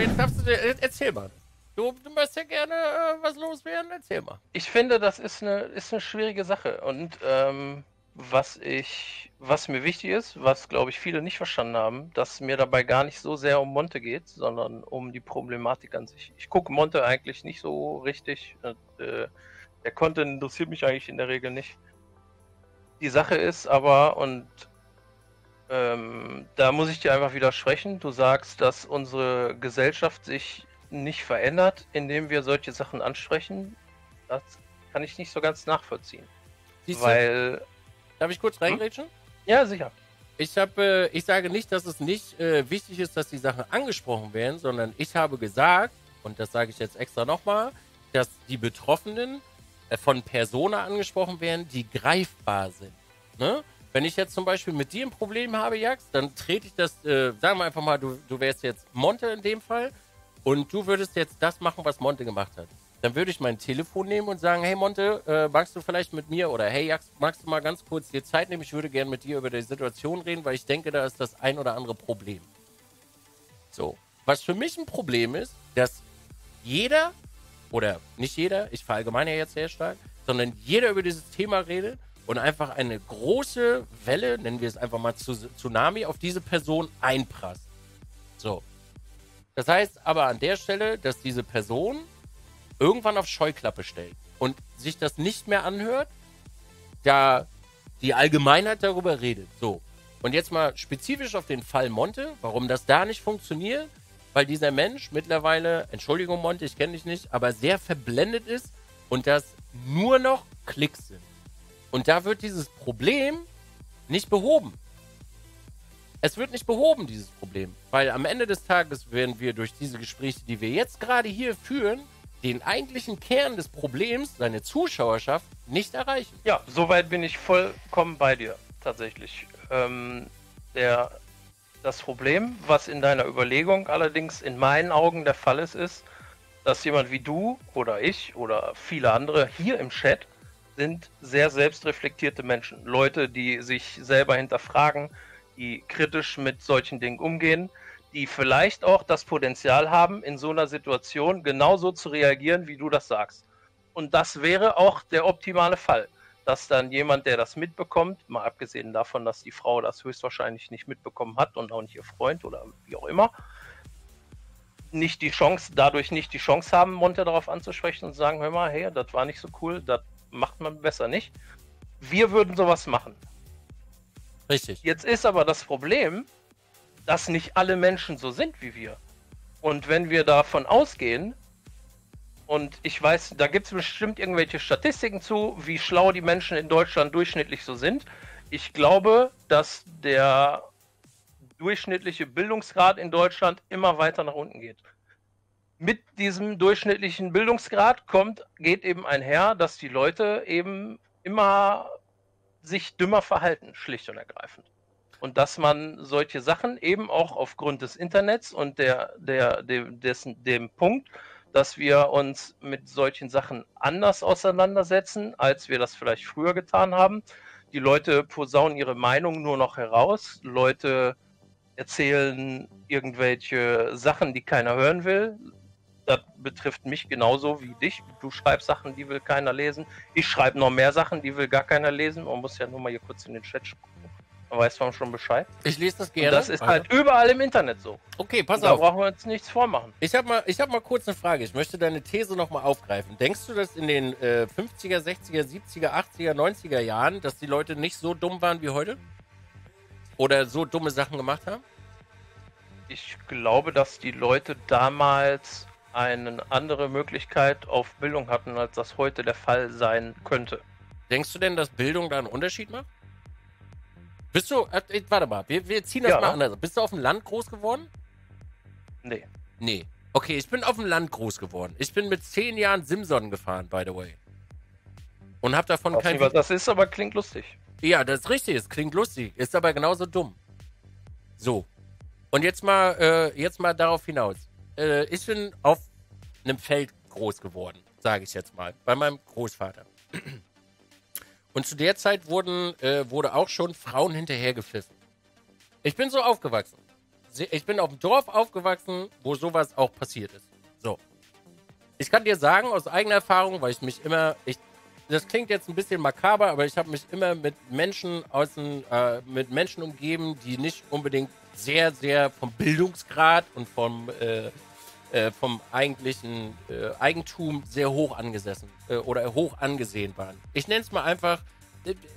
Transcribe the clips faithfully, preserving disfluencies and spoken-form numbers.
Erzähl mal. Du, du möchtest ja gerne äh, was loswerden, erzähl mal. Ich finde, das ist eine, ist eine schwierige Sache. Und ähm, was, ich, was mir wichtig ist, was, glaube ich, viele nicht verstanden haben, dass mir dabei gar nicht so sehr um Monte geht, sondern um die Problematik an sich. Ich gucke Monte eigentlich nicht so richtig. Äh, der Content interessiert mich eigentlich in der Regel nicht. Die Sache ist aber, und ähm, da muss ich dir einfach widersprechen, du sagst, dass unsere Gesellschaft sich nicht verändert, indem wir solche Sachen ansprechen. Das kann ich nicht so ganz nachvollziehen. Siehste, weil... Darf ich kurz reingrätschen? Hm? Ja, sicher. Ich, hab, äh, ich sage nicht, dass es nicht äh, wichtig ist, dass die Sachen angesprochen werden, sondern ich habe gesagt, und das sage ich jetzt extra nochmal, dass die Betroffenen von Persona angesprochen werden, die greifbar sind. Ne? Wenn ich jetzt zum Beispiel mit dir ein Problem habe, Jax, dann trete ich das, äh, sagen wir einfach mal, du, du wärst jetzt Monte in dem Fall und du würdest jetzt das machen, was Monte gemacht hat. Dann würde ich mein Telefon nehmen und sagen, hey Monte, äh, magst du vielleicht mit mir oder hey Jax, magst du mal ganz kurz dir Zeit nehmen? Ich würde gerne mit dir über die Situation reden, weil ich denke, da ist das ein oder andere Problem. So. Was für mich ein Problem ist, dass jeder... oder nicht jeder, ich verallgemeine jetzt sehr stark, sondern jeder über dieses Thema redet und einfach eine große Welle, nennen wir es einfach mal Tsunami, auf diese Person einprasst. So. Das heißt aber an der Stelle, dass diese Person irgendwann auf Scheuklappe stellt und sich das nicht mehr anhört, da die Allgemeinheit darüber redet. So. Und jetzt mal spezifisch auf den Fall Monte, warum das da nicht funktioniert, weil dieser Mensch mittlerweile, Entschuldigung Monte, ich kenne dich nicht, aber sehr verblendet ist und dass nur noch Klicks sind. Und da wird dieses Problem nicht behoben. Es wird nicht behoben, dieses Problem. Weil am Ende des Tages werden wir durch diese Gespräche, die wir jetzt gerade hier führen, den eigentlichen Kern des Problems, seine Zuschauerschaft, nicht erreichen. Ja, soweit bin ich vollkommen bei dir, tatsächlich. Ähm, der... Das Problem, was in deiner Überlegung allerdings in meinen Augen der Fall ist, ist, dass jemand wie du oder ich oder viele andere hier im Chat sind sehr selbstreflektierte Menschen. Leute, die sich selber hinterfragen, die kritisch mit solchen Dingen umgehen, die vielleicht auch das Potenzial haben, in so einer Situation genauso zu reagieren, wie du das sagst. Und das wäre auch der optimale Fall, dass dann jemand, der das mitbekommt, mal abgesehen davon, dass die Frau das höchstwahrscheinlich nicht mitbekommen hat und auch nicht ihr Freund oder wie auch immer, nicht die Chance, dadurch nicht die Chance haben, Monte darauf anzusprechen und sagen, hör mal, hey, das war nicht so cool, das macht man besser nicht. Wir würden sowas machen. Richtig. Jetzt ist aber das Problem, dass nicht alle Menschen so sind wie wir. Und wenn wir davon ausgehen, und ich weiß, da gibt es bestimmt irgendwelche Statistiken zu, wie schlau die Menschen in Deutschland durchschnittlich so sind. Ich glaube, dass der durchschnittliche Bildungsgrad in Deutschland immer weiter nach unten geht. Mit diesem durchschnittlichen Bildungsgrad kommt, geht eben einher, dass die Leute eben immer sich dümmer verhalten, schlicht und ergreifend. Und dass man solche Sachen eben auch aufgrund des Internets und der, der, dem, dessen, dem Punkt, dass wir uns mit solchen Sachen anders auseinandersetzen, als wir das vielleicht früher getan haben. Die Leute posaunen ihre Meinung nur noch heraus. Leute erzählen irgendwelche Sachen, die keiner hören will. Das betrifft mich genauso wie dich. Du schreibst Sachen, die will keiner lesen. Ich schreibe noch mehr Sachen, die will gar keiner lesen. Man muss ja nur mal hier kurz in den Chat gucken. Man weiß man schon Bescheid. Ich lese das gerne. Und das ist halt also überall im Internet so. Okay, pass da auf. Da brauchen wir uns nichts vormachen. Ich habe mal, ich hab mal kurz eine Frage. Ich möchte deine These nochmal aufgreifen. Denkst du, dass in den äh, fünfziger, sechziger, siebziger, achtziger, neunziger Jahren, dass die Leute nicht so dumm waren wie heute? Oder so dumme Sachen gemacht haben? Ich glaube, dass die Leute damals eine andere Möglichkeit auf Bildung hatten, als das heute der Fall sein könnte. Denkst du denn, dass Bildung da einen Unterschied macht? Bist du, warte mal, wir, wir ziehen das ja mal anders. Bist du auf dem Land groß geworden? Nee. Nee. Okay, ich bin auf dem Land groß geworden. Ich bin mit zehn Jahren Simson gefahren, by the way. Und hab davon kein... Das ist aber, klingt lustig. Ja, das ist richtig, es klingt lustig. Ist aber genauso dumm. So. Und jetzt mal, äh, jetzt mal darauf hinaus. Äh, ich bin auf einem Feld groß geworden, sage ich jetzt mal. Bei meinem Großvater. Und zu der Zeit wurden, äh, wurde auch schon Frauen hinterhergepfiffen. Ich bin so aufgewachsen. ich bin auf dem Dorf aufgewachsen, wo sowas auch passiert ist. So. Ich kann dir sagen, aus eigener Erfahrung, weil ich mich immer, ich, das klingt jetzt ein bisschen makaber, aber ich habe mich immer mit Menschen aus dem, äh, mit Menschen umgeben, die nicht unbedingt sehr, sehr vom Bildungsgrad und vom, äh, äh, vom eigentlichen äh, Eigentum sehr hoch angesessen äh, oder hoch angesehen waren. Ich nenne es mal einfach,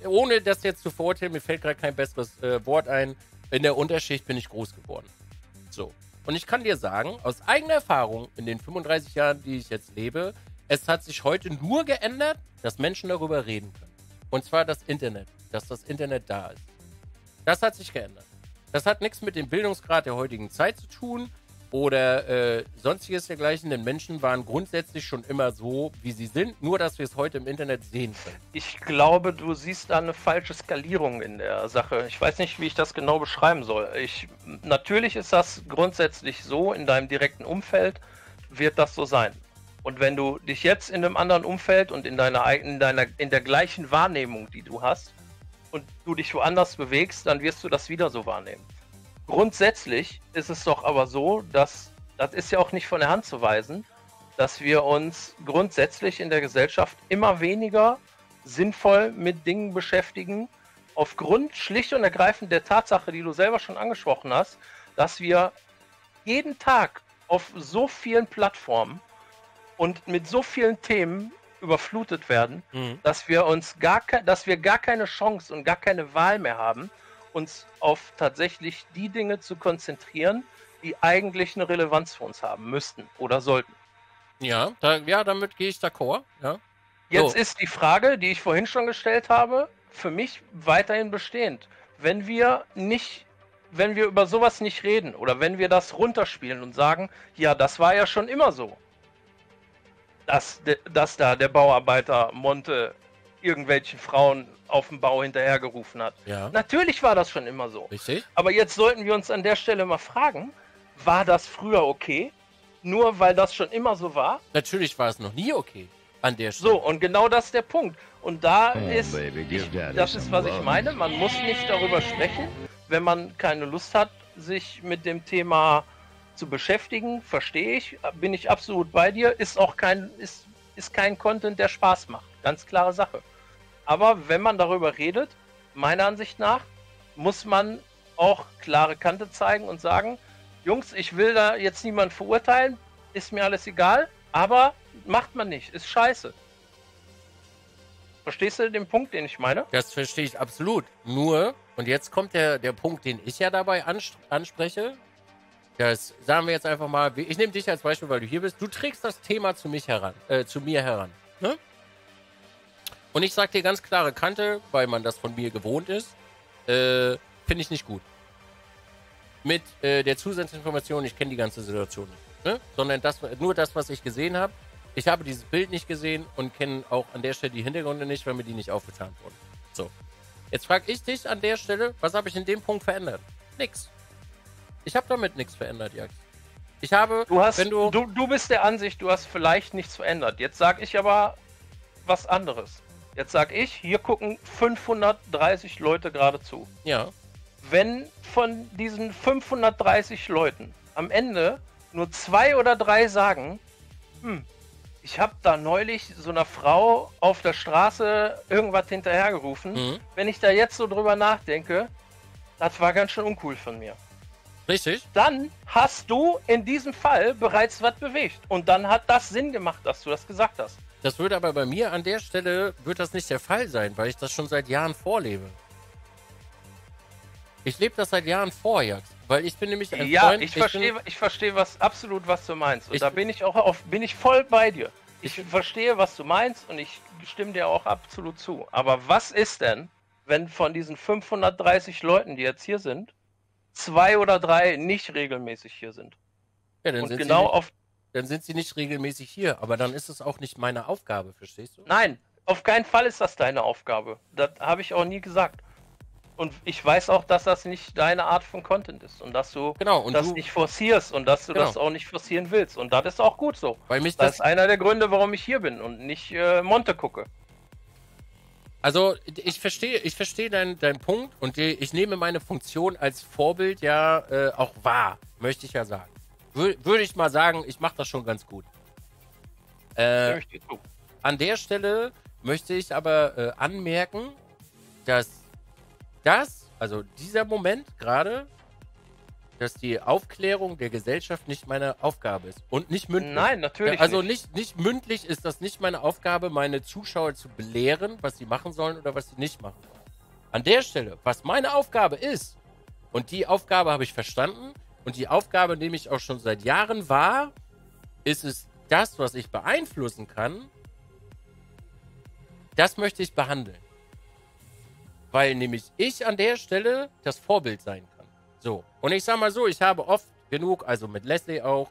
ohne das jetzt zu verurteilen, mir fällt gerade kein besseres äh, Wort ein, in der Unterschicht bin ich groß geworden. So. Und ich kann dir sagen, aus eigener Erfahrung, in den fünfunddreißig Jahren, die ich jetzt lebe, es hat sich heute nur geändert, dass Menschen darüber reden können. Und zwar das Internet, dass das Internet da ist. Das hat sich geändert. Das hat nichts mit dem Bildungsgrad der heutigen Zeit zu tun oder äh, sonstiges dergleichen, denn Menschen waren grundsätzlich schon immer so, wie sie sind, nur dass wir es heute im Internet sehen können. Ich glaube, du siehst da eine falsche Skalierung in der Sache. Ich weiß nicht, wie ich das genau beschreiben soll. Ich, natürlich ist das grundsätzlich so, in deinem direkten Umfeld wird das so sein. Und wenn du dich jetzt in einem anderen Umfeld und in deiner, in deiner, in der gleichen Wahrnehmung, die du hast, und du dich woanders bewegst, dann wirst du das wieder so wahrnehmen. Grundsätzlich ist es doch aber so, dass, das ist ja auch nicht von der Hand zu weisen, dass wir uns grundsätzlich in der Gesellschaft immer weniger sinnvoll mit Dingen beschäftigen, aufgrund schlicht und ergreifend der Tatsache, die du selber schon angesprochen hast, dass wir jeden Tag auf so vielen Plattformen und mit so vielen Themen überflutet werden, mhm. dass wir uns gar, dass wir gar keine Chance und gar keine Wahl mehr haben, uns auf tatsächlich die Dinge zu konzentrieren, die eigentlich eine Relevanz für uns haben müssten oder sollten. Ja, da, ja damit gehe ich d'accord. Ja. Jetzt so. Ist die Frage, die ich vorhin schon gestellt habe, für mich weiterhin bestehend. Wenn wir nicht, wenn wir über sowas nicht reden oder wenn wir das runterspielen und sagen, ja, das war ja schon immer so, dass, dass da der Bauarbeiter Monte irgendwelchen Frauen auf dem Bau hinterhergerufen hat. Ja. Natürlich war das schon immer so. Richtig. Aber jetzt sollten wir uns an der Stelle mal fragen, war das früher okay? Nur weil das schon immer so war? Natürlich war es noch nie okay an der Stelle. So, und genau das ist der Punkt. Und da oh, ist, baby, ich, das ist, was ich meine, man muss nicht darüber sprechen, wenn man keine Lust hat, sich mit dem Thema zu beschäftigen, verstehe ich, bin ich absolut bei dir, ist auch kein, ist, ist kein Content, der Spaß macht. Ganz klare Sache. Aber wenn man darüber redet, meiner Ansicht nach, muss man auch klare Kante zeigen und sagen, Jungs, ich will da jetzt niemanden verurteilen, ist mir alles egal, aber macht man nicht, ist scheiße. Verstehst du den Punkt, den ich meine? Das verstehe ich absolut. Nur, und jetzt kommt der, der Punkt, den ich ja dabei anspreche, das sagen wir jetzt einfach mal, ich nehme dich als Beispiel, weil du hier bist, du trägst das Thema zu, mich heran, äh, zu mir heran, ne? Und ich sag dir ganz klare Kante, weil man das von mir gewohnt ist, äh, finde ich nicht gut. Mit äh, der Zusatzinformation, ich kenne die ganze Situation nicht, ne? Sondern das, nur das, was ich gesehen habe. Ich habe dieses Bild nicht gesehen und kenne auch an der Stelle die Hintergründe nicht, weil mir die nicht aufgetan wurden. So, jetzt frage ich dich an der Stelle, was habe ich in dem Punkt verändert? Nix. Ich habe damit nichts verändert, Jax. Ich habe, du hast, wenn du, du... Du bist der Ansicht, du hast vielleicht nichts verändert. Jetzt sage ich aber was anderes. Jetzt sag ich, hier gucken fünfhundertdreißig Leute gerade zu. Ja. Wenn von diesen fünfhundertdreißig Leuten am Ende nur zwei oder drei sagen, hm, ich habe da neulich so einer Frau auf der Straße irgendwas hinterhergerufen. Mhm. Wenn ich da jetzt so drüber nachdenke, das war ganz schön uncool von mir. Richtig. Dann hast du in diesem Fall bereits was bewegt. Und dann hat das Sinn gemacht, dass du das gesagt hast. Das würde aber bei mir an der Stelle, wird das nicht der Fall sein, weil ich das schon seit Jahren vorlebe. Ich lebe das seit Jahren vor, Jax, weil ich bin nämlich ein ja, Freund... Ja, ich, ich verstehe, bin, ich verstehe was, absolut, was du meinst. Und ich, da bin ich auch auf, bin ich voll bei dir. Ich, ich verstehe, was du meinst und ich stimme dir auch absolut zu. Aber was ist denn, wenn von diesen fünfhundertdreißig Leuten, die jetzt hier sind, zwei oder drei nicht regelmäßig hier sind? Ja, dann und sind genau sie auf... Dann sind sie nicht regelmäßig hier, aber dann ist es auch nicht meine Aufgabe, verstehst du? Nein, auf keinen Fall ist das deine Aufgabe. Das habe ich auch nie gesagt. Und ich weiß auch, dass das nicht deine Art von Content ist und dass du genau, und das du... nicht forcierst und dass du genau. das auch nicht forcieren willst. Und das ist auch gut so. Weil mich das, das ist einer der Gründe, warum ich hier bin und nicht äh, Monte gucke. Also ich verstehe ich verstehe deinen dein Punkt und die, ich nehme meine Funktion als Vorbild ja äh, auch wahr, möchte ich ja sagen. Wür, würde ich mal sagen, ich mache das schon ganz gut. Äh, an der Stelle möchte ich aber äh, anmerken, dass das, also dieser Moment gerade, dass die Aufklärung der Gesellschaft nicht meine Aufgabe ist. Und nicht mündlich. Nein, natürlich also nicht. Also nicht, nicht mündlich ist das nicht meine Aufgabe, meine Zuschauer zu belehren, was sie machen sollen oder was sie nicht machen sollen. An der Stelle, was meine Aufgabe ist, und die Aufgabe habe ich verstanden, und die Aufgabe nehme ich auch schon seit Jahren wahr, ist es das, was ich beeinflussen kann, das möchte ich behandeln. Weil nämlich ich an der Stelle das Vorbild sein kann. So. Und ich sag mal so, ich habe oft genug, also mit Leslie auch,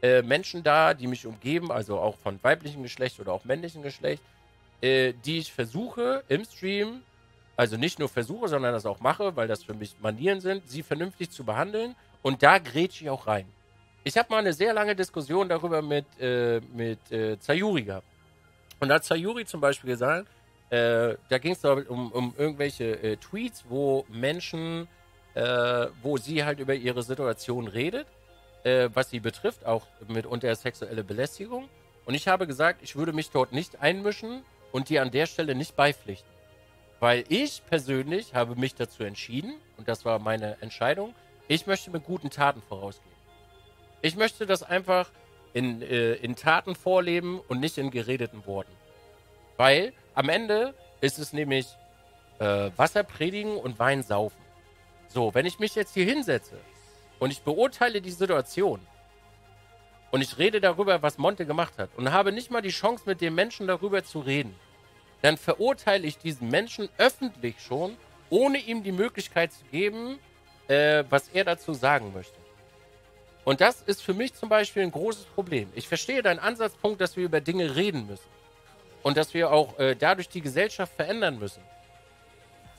äh, Menschen da, die mich umgeben, also auch von weiblichem Geschlecht oder auch männlichem Geschlecht, äh, die ich versuche im Stream, also nicht nur versuche, sondern das auch mache, weil das für mich Manieren sind, sie vernünftig zu behandeln, und da grätsche ich auch rein. Ich habe mal eine sehr lange Diskussion darüber mit, äh, mit äh, Sayuri gehabt. Und da hat Sayuri zum Beispiel gesagt, äh, da ging es um, um irgendwelche äh, Tweets, wo Menschen... Äh, wo sie halt über ihre Situation redet, äh, was sie betrifft, auch mitunter sexuelle Belästigung. Und ich habe gesagt, ich würde mich dort nicht einmischen und die an der Stelle nicht beipflichten. Weil ich persönlich habe mich dazu entschieden, und das war meine Entscheidung, ich möchte mit guten Taten vorausgehen. Ich möchte das einfach in, äh, in Taten vorleben und nicht in geredeten Worten. Weil am Ende ist es nämlich äh, Wasser predigen und Wein saufen. So, wenn ich mich jetzt hier hinsetze und ich beurteile die Situation und ich rede darüber, was Monte gemacht hat, und habe nicht mal die Chance, mit dem Menschen darüber zu reden, dann verurteile ich diesen Menschen öffentlich schon, ohne ihm die Möglichkeit zu geben, äh, was er dazu sagen möchte. Und das ist für mich zum Beispiel ein großes Problem. Ich verstehe deinen Ansatzpunkt, dass wir über Dinge reden müssen und dass wir auch äh, dadurch die Gesellschaft verändern müssen.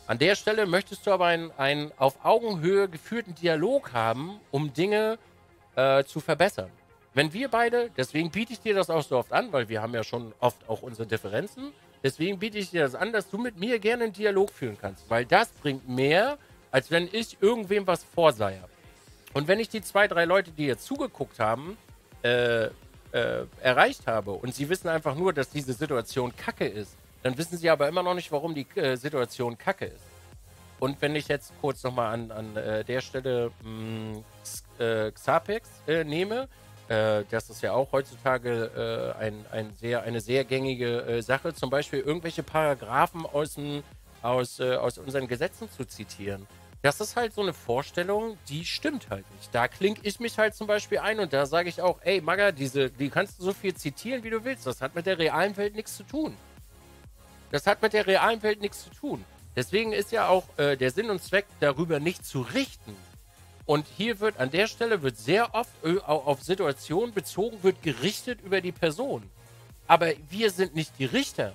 An der Stelle möchtest du aber einen, einen auf Augenhöhe geführten Dialog haben, um Dinge äh, zu verbessern. Wenn wir beide, deswegen biete ich dir das auch so oft an, weil wir haben ja schon oft auch unsere Differenzen, deswegen biete ich dir das an, dass du mit mir gerne einen Dialog führen kannst, weil das bringt mehr, als wenn ich irgendwem was vorseihe. Und wenn ich die zwei, drei Leute, die jetzt zugeguckt haben, äh, äh, erreicht habe und sie wissen einfach nur, dass diese Situation kacke ist, dann wissen sie aber immer noch nicht, warum die äh, Situation kacke ist. Und wenn ich jetzt kurz nochmal an, an äh, der Stelle mh, äh, Xapex äh, nehme, äh, das ist ja auch heutzutage äh, ein, ein sehr, eine sehr gängige äh, Sache, zum Beispiel irgendwelche Paragraphen aus, n, aus, äh, aus unseren Gesetzen zu zitieren. Das ist halt so eine Vorstellung, die stimmt halt nicht. Da klinke ich mich halt zum Beispiel ein und da sage ich auch, ey Magga, diese, die kannst du so viel zitieren, wie du willst. Das hat mit der realen Welt nichts zu tun. Das hat mit der realen Welt nichts zu tun. Deswegen ist ja auch äh, der Sinn und Zweck, darüber nicht zu richten. Und hier wird an der Stelle wird sehr oft äh, auf Situationen bezogen, wird gerichtet über die Person. Aber wir sind nicht die Richter.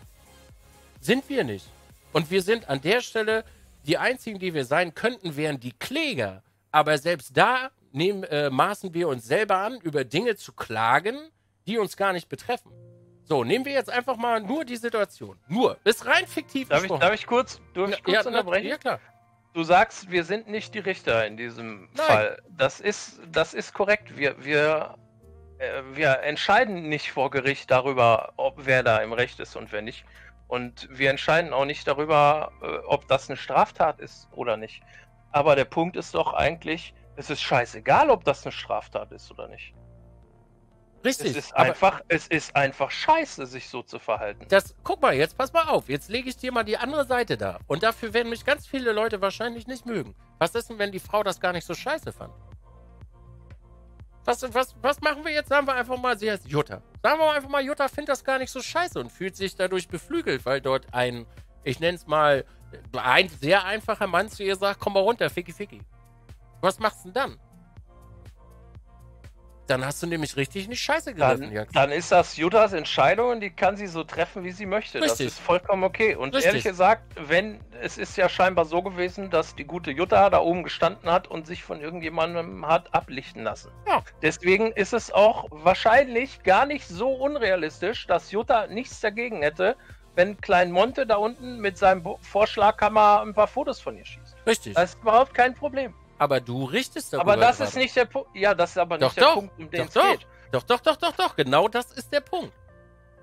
Sind wir nicht. Und wir sind an der Stelle, die einzigen, die wir sein könnten, wären die Kläger. Aber selbst da nehmen, äh, maßen wir uns selber an, über Dinge zu klagen, die uns gar nicht betreffen. So, nehmen wir jetzt einfach mal nur die Situation. Nur. Ist rein fiktiv. Darf, ich, darf ich kurz, darf ich kurz ja, unterbrechen? Ja, klar. Du sagst, wir sind nicht die Richter in diesem Nein. Fall. Das ist, das ist korrekt. Wir, wir, äh, wir entscheiden nicht vor Gericht darüber, ob wer da im Recht ist und wer nicht. Und wir entscheiden auch nicht darüber, äh, ob das eine Straftat ist oder nicht. Aber der Punkt ist doch eigentlich, es ist scheißegal, ob das eine Straftat ist oder nicht. Richtig. Es ist, einfach, es ist einfach scheiße, sich so zu verhalten. Das, guck mal, jetzt pass mal auf. Jetzt lege ich dir mal die andere Seite da. Und dafür werden mich ganz viele Leute wahrscheinlich nicht mögen. Was ist denn, wenn die Frau das gar nicht so scheiße fand? Was, was, was machen wir jetzt? Sagen wir einfach mal, sie heißt Jutta. Sagen wir einfach mal, Jutta findet das gar nicht so scheiße und fühlt sich dadurch beflügelt, weil dort ein, ich nenne es mal, ein sehr einfacher Mann zu ihr sagt, komm mal runter, Ficky Ficky. Was machst du denn dann? Dann hast du nämlich richtig in die Scheiße gerissen. Dann, dann ist das Judas Entscheidung und die kann sie so treffen, wie sie möchte. Richtig. Das ist vollkommen okay. Und richtig. Ehrlich gesagt, wenn es ist ja scheinbar so gewesen, dass die gute Jutta da oben gestanden hat und sich von irgendjemandem hat ablichten lassen. Ja. Deswegen ist es auch wahrscheinlich gar nicht so unrealistisch, dass Jutta nichts dagegen hätte, wenn Klein Monte da unten mit seinem Vorschlaghammer ein paar Fotos von ihr schießt. Richtig. Das ist überhaupt kein Problem. Aber du richtest darüber. Aber das gerade. Ist nicht der Punkt. Ja, das ist aber nicht doch, der doch, Punkt, um den doch, es doch, geht. Doch, doch, doch, doch, doch. Genau das ist der Punkt.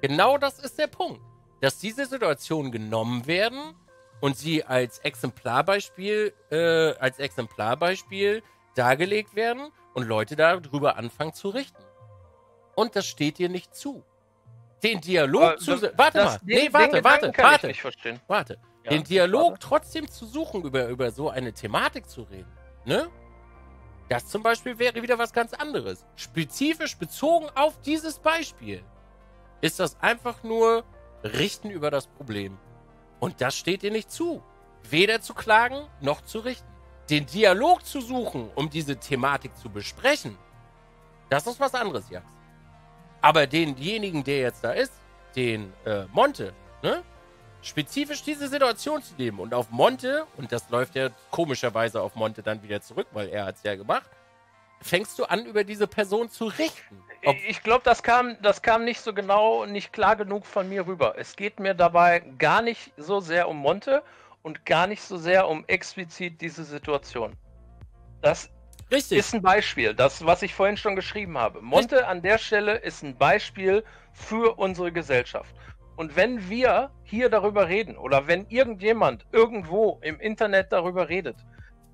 Genau das ist der Punkt. Dass diese Situationen genommen werden und sie als Exemplarbeispiel, äh, als Exemplarbeispiel dargelegt werden und Leute darüber anfangen zu richten. Und das steht dir nicht zu. Den Dialog aber, zu... Das, warte das, mal. Den, nee, warte, warte, warte. Ich nicht warte. Ja, den Dialog warte. Trotzdem zu suchen, über, über so eine Thematik zu reden. Ne? Das zum Beispiel wäre wieder was ganz anderes. Spezifisch bezogen auf dieses Beispiel ist das einfach nur richten über das Problem. Und das steht dir nicht zu. Weder zu klagen, noch zu richten. Den Dialog zu suchen, um diese Thematik zu besprechen, das ist was anderes, Jax. Aber denjenigen, der jetzt da ist, den äh, Monte, ne? Spezifisch diese Situation zu nehmen und auf Monte, und das läuft ja komischerweise auf Monte dann wieder zurück, weil er hat es ja gemacht, fängst du an, über diese Person zu richten. Ob ich glaube, das kam, das kam nicht so genau, nicht klar genug von mir rüber. Es geht mir dabei gar nicht so sehr um Monte und gar nicht so sehr um explizit diese Situation. Das Richtig. Ist ein Beispiel, das, was ich vorhin schon geschrieben habe. Monte Richtig. An der Stelle ist ein Beispiel für unsere Gesellschaft. Und wenn wir hier darüber reden oder wenn irgendjemand irgendwo im Internet darüber redet,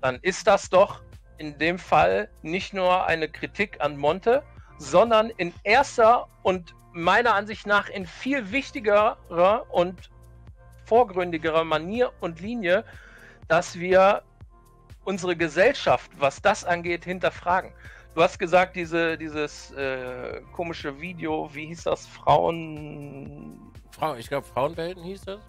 dann ist das doch in dem Fall nicht nur eine Kritik an Monte, sondern in erster und meiner Ansicht nach in viel wichtigerer und vorgründigerer Manier und Linie, dass wir unsere Gesellschaft, was das angeht, hinterfragen. Du hast gesagt, diese, dieses äh, komische Video, wie hieß das? Frauen... Frau, ich glaube, Frauenwelten hieß das?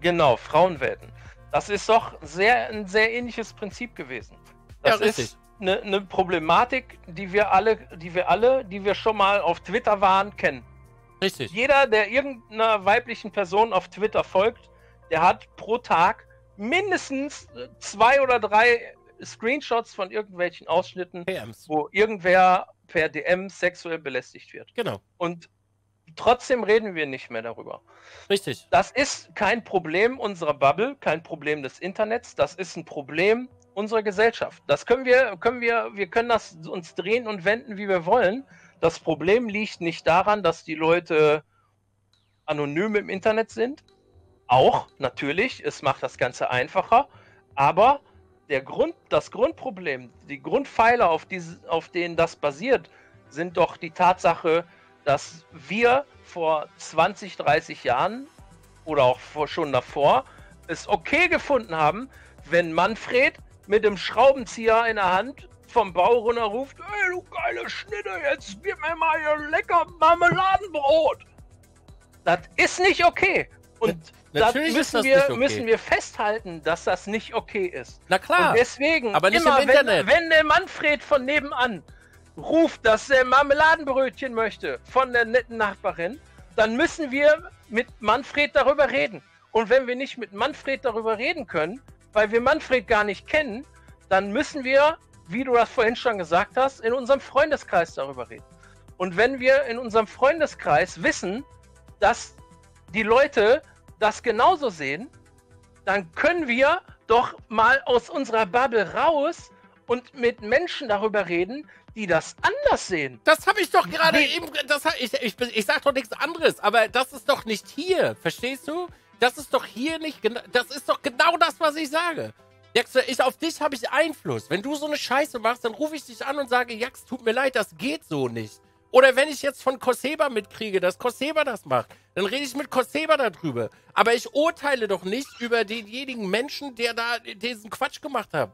Genau, Frauenwelten. Das ist doch sehr, ein sehr ähnliches Prinzip gewesen. Das ja, ist eine, eine Problematik, die wir alle, die wir alle, die wir schon mal auf Twitter waren, kennen. Richtig. Jeder, der irgendeiner weiblichen Person auf Twitter folgt, der hat pro Tag mindestens zwei oder drei Screenshots von irgendwelchen Ausschnitten, P Ms. Wo irgendwer per D M sexuell belästigt wird. Genau. Und trotzdem reden wir nicht mehr darüber. Richtig. Das ist kein Problem unserer Bubble, kein Problem des Internets, das ist ein Problem unserer Gesellschaft. Das können wir, können wir, wir können das uns drehen und wenden, wie wir wollen. Das Problem liegt nicht daran, dass die Leute anonym im Internet sind. Auch, natürlich, es macht das Ganze einfacher, aber der Grund, das Grundproblem, die Grundpfeiler, auf, die, auf denen das basiert, sind doch die Tatsache, dass wir vor zwanzig, dreißig Jahren oder auch vor, schon davor es okay gefunden haben, wenn Manfred mit dem Schraubenzieher in der Hand vom Bau runter ruft, ey, du geile Schnitte, jetzt gib mir mal hier lecker Marmeladenbrot. Das ist nicht okay. Und da müssen wir, okay. müssen wir festhalten, dass das nicht okay ist. Na klar. Und deswegen, aber nicht immer, im Internet. Wenn, wenn der Manfred von nebenan ruft, dass er Marmeladenbrötchen möchte von der netten Nachbarin, dann müssen wir mit Manfred darüber reden. Und wenn wir nicht mit Manfred darüber reden können, weil wir Manfred gar nicht kennen, dann müssen wir, wie du das vorhin schon gesagt hast, in unserem Freundeskreis darüber reden. Und wenn wir in unserem Freundeskreis wissen, dass die Leute das genauso sehen, dann können wir doch mal aus unserer Bubble raus und mit Menschen darüber reden, die das anders sehen. Das habe ich doch gerade nee. eben, das, ich, ich, ich sage doch nichts anderes, aber das ist doch nicht hier, verstehst du? Das ist doch hier nicht, das ist doch genau das, was ich sage. Jax, ich, auf dich habe ich Einfluss. Wenn du so eine Scheiße machst, dann rufe ich dich an und sage, Jax, tut mir leid, das geht so nicht. Oder wenn ich jetzt von Koseba mitkriege, dass Koseba das macht, dann rede ich mit Koseba darüber. Aber ich urteile doch nicht über denjenigen Menschen, der da diesen Quatsch gemacht hat.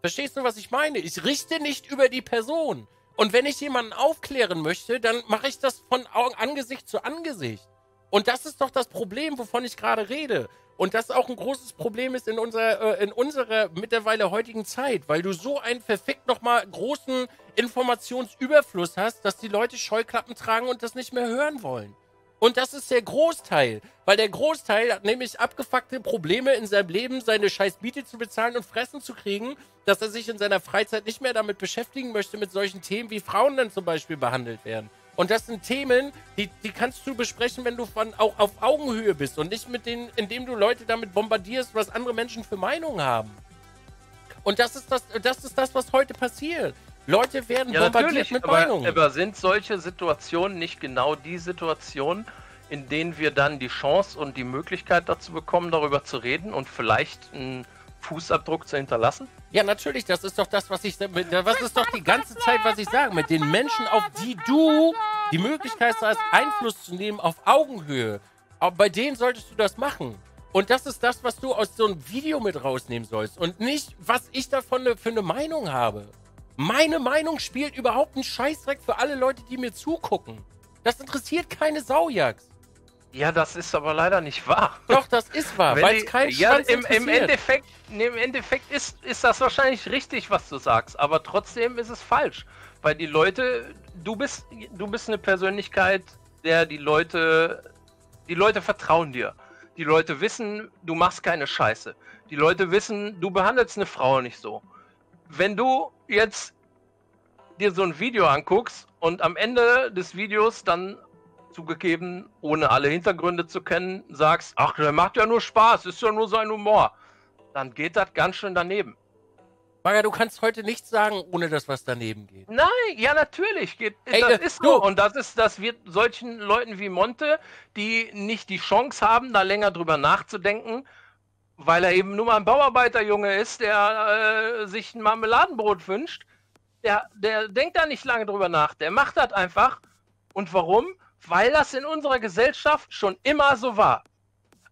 Verstehst du, was ich meine? Ich richte nicht über die Person. Und wenn ich jemanden aufklären möchte, dann mache ich das von Angesicht zu Angesicht. Und das ist doch das Problem, wovon ich gerade rede. Und das auch ein großes Problem ist in unserer, äh, in unserer mittlerweile heutigen Zeit, weil du so einen verfickt nochmal großen Informationsüberfluss hast, dass die Leute Scheuklappen tragen und das nicht mehr hören wollen. Und das ist der Großteil, weil der Großteil hat nämlich abgefuckte Probleme in seinem Leben, seine scheiß Miete zu bezahlen und fressen zu kriegen, dass er sich in seiner Freizeit nicht mehr damit beschäftigen möchte, mit solchen Themen wie Frauen dann zum Beispiel behandelt werden. Und das sind Themen, die, die kannst du besprechen, wenn du von, auch auf Augenhöhe bist und nicht mit denen, indem du Leute damit bombardierst, was andere Menschen für Meinungen haben. Und das ist das, das ist das, was heute passiert. Leute werden ja, bombardiert mit aber, Meinungen. Aber sind solche Situationen nicht genau die Situationen, in denen wir dann die Chance und die Möglichkeit dazu bekommen, darüber zu reden und vielleicht einen Fußabdruck zu hinterlassen? Ja, natürlich, das ist doch das, was ich, das ist doch die ganze Zeit, was ich sage, mit den Menschen, auf die du die Möglichkeit hast, Einfluss zu nehmen auf Augenhöhe. Aber bei denen solltest du das machen. Und das ist das, was du aus so einem Video mit rausnehmen sollst und nicht, was ich davon für eine Meinung habe. Meine Meinung spielt überhaupt einen Scheißdreck für alle Leute, die mir zugucken. Das interessiert keine Saujax. Ja, das ist aber leider nicht wahr. Doch, das ist wahr, weil es kein ja, Schwanz im, im Endeffekt, im Endeffekt ist, ist das wahrscheinlich richtig, was du sagst, aber trotzdem ist es falsch, weil die Leute, du bist, du bist eine Persönlichkeit, der die Leute, die Leute vertrauen dir. Die Leute wissen, du machst keine Scheiße. Die Leute wissen, du behandelst eine Frau nicht so. Wenn du jetzt dir so ein Video anguckst und am Ende des Videos dann zugegeben, ohne alle Hintergründe zu kennen, sagst, ach, der macht ja nur Spaß, ist ja nur sein Humor, dann geht das ganz schön daneben. Maga, du kannst heute nichts sagen, ohne dass was daneben geht. Nein, ja natürlich, geht, Ey, das äh, ist so. Und das ist, das wird solchen Leuten wie Monte, die nicht die Chance haben, da länger drüber nachzudenken, weil er eben nur mal ein Bauarbeiterjunge ist, der äh, sich ein Marmeladenbrot wünscht, der, der denkt da nicht lange drüber nach, der macht das einfach. Und warum? Weil das in unserer Gesellschaft schon immer so war.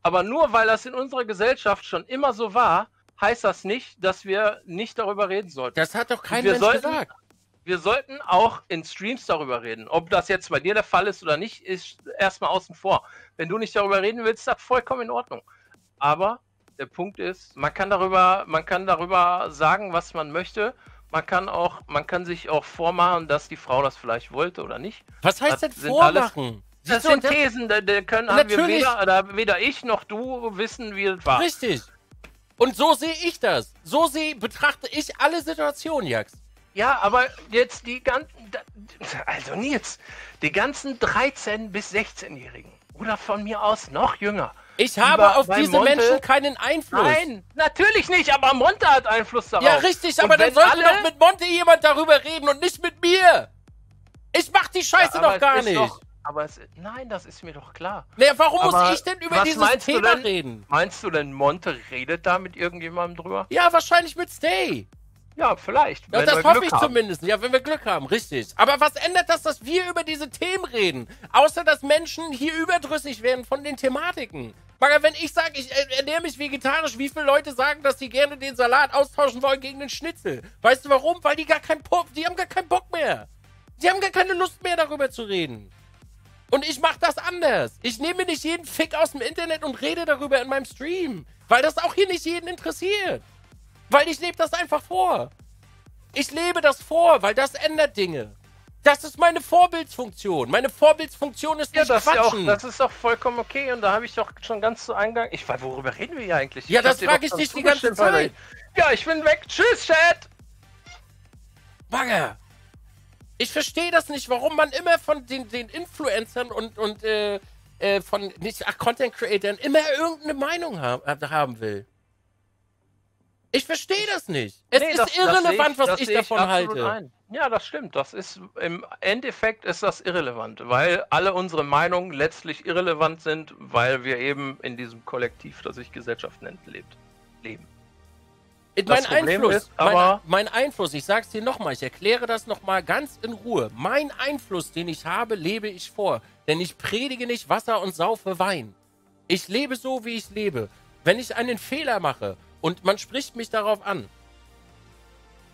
Aber nur weil das in unserer Gesellschaft schon immer so war, heißt das nicht, dass wir nicht darüber reden sollten. Das hat doch kein Mensch gesagt. Wir sollten auch in Streams darüber reden. Ob das jetzt bei dir der Fall ist oder nicht, ist erstmal außen vor. Wenn du nicht darüber reden willst, ist das vollkommen in Ordnung. Aber der Punkt ist, man kann darüber, man kann darüber sagen, was man möchte. Man kann auch, man kann sich auch vormachen, dass die Frau das vielleicht wollte oder nicht. Was heißt das denn vormachen? Alles, das sind Thesen, da, da können haben wir weder, da, weder ich noch du wissen, wie es war. Richtig. Und so sehe ich das. So sehe, betrachte ich alle Situationen, Jax. Ja, aber jetzt die ganzen, also Nils, die ganzen dreizehn- bis sechzehnjährigen oder von mir aus noch jünger. Ich habe Über, auf diese Monte, Menschen keinen Einfluss. Nein, natürlich nicht, aber Monte hat Einfluss darauf. Ja, richtig, aber dann sollte alle, doch mit Monte jemand darüber reden und nicht mit mir. Ich mach die Scheiße ja, doch gar nicht. Doch, aber es, nein, das ist mir doch klar. Naja, warum aber muss ich denn über dieses Thema denn, reden? Meinst du denn, Monte redet da mit irgendjemandem drüber? Ja, wahrscheinlich mit Stay. Ja, vielleicht. Ja, das hoffe ich zumindest. Ja, wenn wir Glück haben, richtig. Aber was ändert das, dass wir über diese Themen reden? Außer, dass Menschen hier überdrüssig werden von den Thematiken. Maga, wenn ich sage, ich ernähre mich vegetarisch, wie viele Leute sagen, dass sie gerne den Salat austauschen wollen gegen den Schnitzel? Weißt du warum? Weil die gar keinen Pop, die haben gar keinen Bock mehr. Die haben gar keine Lust mehr, darüber zu reden. Und ich mache das anders. Ich nehme nicht jeden Fick aus dem Internet und rede darüber in meinem Stream. Weil das auch hier nicht jeden interessiert. Weil ich lebe das einfach vor. Ich lebe das vor, weil das ändert Dinge. Das ist meine Vorbildsfunktion. Meine Vorbildsfunktion ist nicht ja, das Quatschen. Ja, das ist doch vollkommen okay. Und da habe ich doch schon ganz zu Eingang... Ich weiß, worüber reden wir hier eigentlich? Ja, ich das frage ich dich die ganze Zeit. Ja, ich bin weg. Tschüss, Chat. Bagger. Ich verstehe das nicht, warum man immer von den, den Influencern und, und äh, äh, von nicht, ach, Content-Creatern immer irgendeine Meinung ha haben will. Ich verstehe das nicht. Es nee, ist das, irrelevant, das ich, was ich davon ich halte. Ein. Ja, das stimmt. Das ist, im Endeffekt ist das irrelevant, weil alle unsere Meinungen letztlich irrelevant sind, weil wir eben in diesem Kollektiv, das sich Gesellschaft nennt, lebt, leben. Das mein Problem Einfluss, ist, aber mein, mein Einfluss, ich sag's dir nochmal, ich erkläre das nochmal ganz in Ruhe. Mein Einfluss, den ich habe, lebe ich vor. Denn ich predige nicht Wasser und saufe Wein. Ich lebe so, wie ich lebe. Wenn ich einen Fehler mache, und man spricht mich darauf an,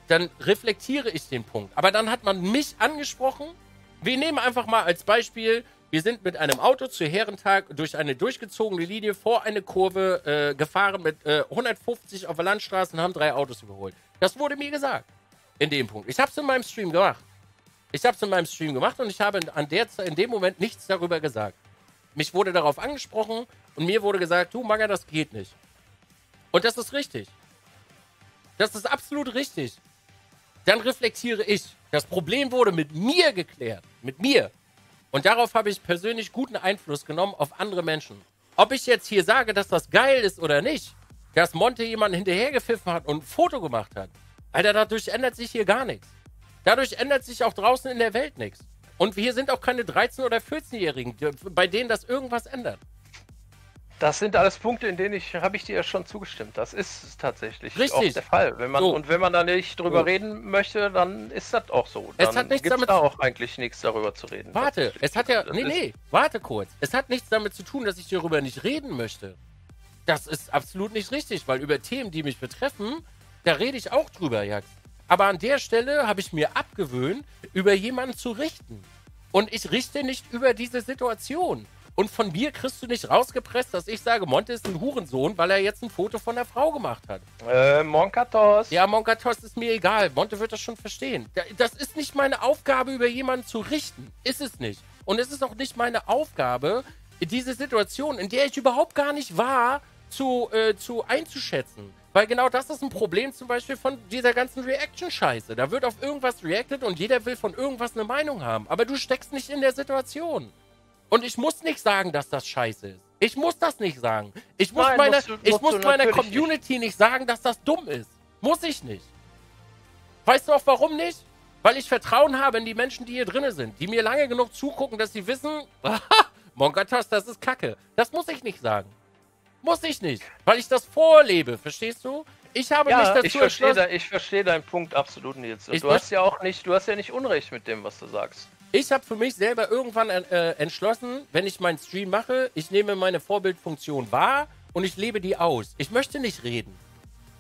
dann reflektiere ich den Punkt. Aber dann hat man mich angesprochen. Wir nehmen einfach mal als Beispiel, wir sind mit einem Auto zu Herrentag durch eine durchgezogene Linie vor eine Kurve äh, gefahren mit äh, hundertfünfzig auf der Landstraße und haben drei Autos überholt. Das wurde mir gesagt in dem Punkt. Ich habe es in meinem Stream gemacht. Ich habe es in meinem Stream gemacht und ich habe an der, in dem Moment nichts darüber gesagt. Mich wurde darauf angesprochen und mir wurde gesagt, du Maga, das geht nicht. Und das ist richtig. Das ist absolut richtig. Dann reflektiere ich. Das Problem wurde mit mir geklärt. Mit mir. Und darauf habe ich persönlich guten Einfluss genommen auf andere Menschen. Ob ich jetzt hier sage, dass das geil ist oder nicht, dass Monte jemanden hinterhergepfiffen hat und ein Foto gemacht hat, Alter, dadurch ändert sich hier gar nichts. Dadurch ändert sich auch draußen in der Welt nichts. Und hier sind auch keine dreizehn- oder vierzehnjährigen, bei denen das irgendwas ändert. Das sind alles Punkte, in denen ich, habe ich dir ja schon zugestimmt. Das ist tatsächlich oft der Fall. Wenn man, so. Und wenn man da nicht drüber so. reden möchte, dann ist das auch so. Dann es hat nichts damit da auch eigentlich nichts darüber zu reden. Warte, es hat ja, nee, nee, warte kurz. Es hat nichts damit zu tun, dass ich darüber nicht reden möchte. Das ist absolut nicht richtig, weil über Themen, die mich betreffen, da rede ich auch drüber, Jax. Aber an der Stelle habe ich mir abgewöhnt, über jemanden zu richten. Und ich richte nicht über diese Situation. Und von mir kriegst du nicht rausgepresst, dass ich sage, Monte ist ein Hurensohn, weil er jetzt ein Foto von der Frau gemacht hat. Äh, Monkatos. Ja, Monkatos ist mir egal. Monte wird das schon verstehen. Das ist nicht meine Aufgabe, über jemanden zu richten. Ist es nicht. Und es ist auch nicht meine Aufgabe, diese Situation, in der ich überhaupt gar nicht war, zu, äh, zu einzuschätzen. Weil genau das ist ein Problem zum Beispiel von dieser ganzen Reaction-Scheiße. Da wird auf irgendwas reacted und jeder will von irgendwas eine Meinung haben. Aber du steckst nicht in der Situation. Und ich muss nicht sagen, dass das scheiße ist. Ich muss das nicht sagen. Ich muss Nein, meiner, musst du, musst ich muss meiner Community nicht. nicht sagen, dass das dumm ist. Muss ich nicht. Weißt du auch, warum nicht? Weil ich Vertrauen habe in die Menschen, die hier drin sind. Die mir lange genug zugucken, dass sie wissen, Monkatos, das ist Kacke. Das muss ich nicht sagen. Muss ich nicht. Weil ich das vorlebe. Verstehst du? Ich habe ja, mich dazu ich verstehe entschlossen... Da, ich verstehe deinen Punkt absolut nicht. Du hast ja auch nicht, du hast ja nicht Unrecht mit dem, was du sagst. Ich habe für mich selber irgendwann äh, entschlossen, wenn ich meinen Stream mache, ich nehme meine Vorbildfunktion wahr und ich lebe die aus. Ich möchte nicht reden.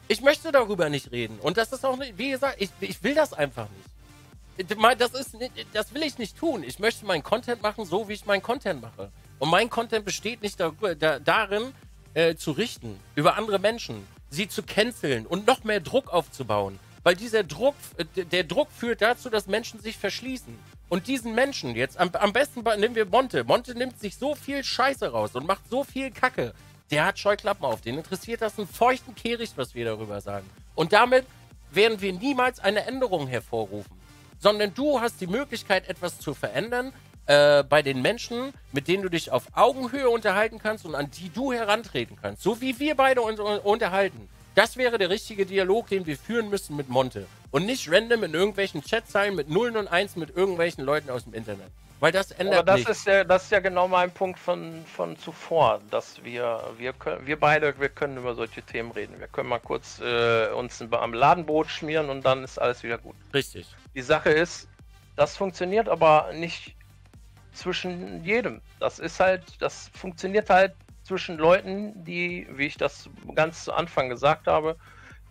Ich möchte darüber nicht reden. Und das ist auch nicht, wie gesagt, ich, ich will das einfach nicht. Das, ist, das will ich nicht tun. Ich möchte meinen Content machen, so wie ich meinen Content mache. Und mein Content besteht nicht darüber, da, darin, äh, zu richten, über andere Menschen, sie zu canceln und noch mehr Druck aufzubauen. Weil dieser Druck, äh, der Druck führt dazu, dass Menschen sich verschließen. Und diesen Menschen jetzt, am, am besten nehmen wir Monte. Monte nimmt sich so viel Scheiße raus und macht so viel Kacke. Der hat Scheuklappen auf. Den interessiert das einen feuchten Kehricht, was wir darüber sagen. Und damit werden wir niemals eine Änderung hervorrufen. Sondern du hast die Möglichkeit, etwas zu verändern äh, bei den Menschen, mit denen du dich auf Augenhöhe unterhalten kannst und an die du herantreten kannst. So wie wir beide uns unterhalten. Das wäre der richtige Dialog, den wir führen müssen mit Monte. Und nicht random in irgendwelchen Chatzeilen mit Nullen und Einsen mit irgendwelchen Leuten aus dem Internet. Weil das ändert Aber das nichts. Ist ja, das ist ja genau mein Punkt von, von zuvor, dass wir, wir, können, wir beide, wir können über solche Themen reden. Wir können mal kurz äh, uns ein, am Ladenbrot schmieren und dann ist alles wieder gut. Richtig. Die Sache ist, das funktioniert aber nicht zwischen jedem. Das ist halt, das funktioniert halt zwischen Leuten, die, wie ich das ganz zu Anfang gesagt habe,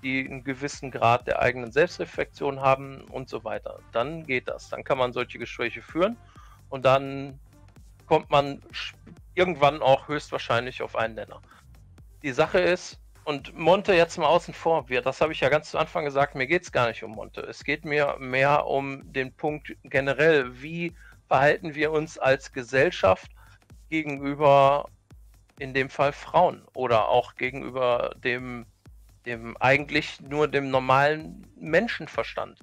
die einen gewissen Grad der eigenen Selbstreflexion haben und so weiter. Dann geht das. Dann kann man solche Gespräche führen und dann kommt man irgendwann auch höchstwahrscheinlich auf einen Nenner. Die Sache ist, und Monte jetzt mal außen vor, das habe ich ja ganz zu Anfang gesagt, mir geht es gar nicht um Monte. Es geht mir mehr um den Punkt generell, wie verhalten wir uns als Gesellschaft gegenüber in dem Fall Frauen oder auch gegenüber dem, dem eigentlich nur dem normalen Menschenverstand.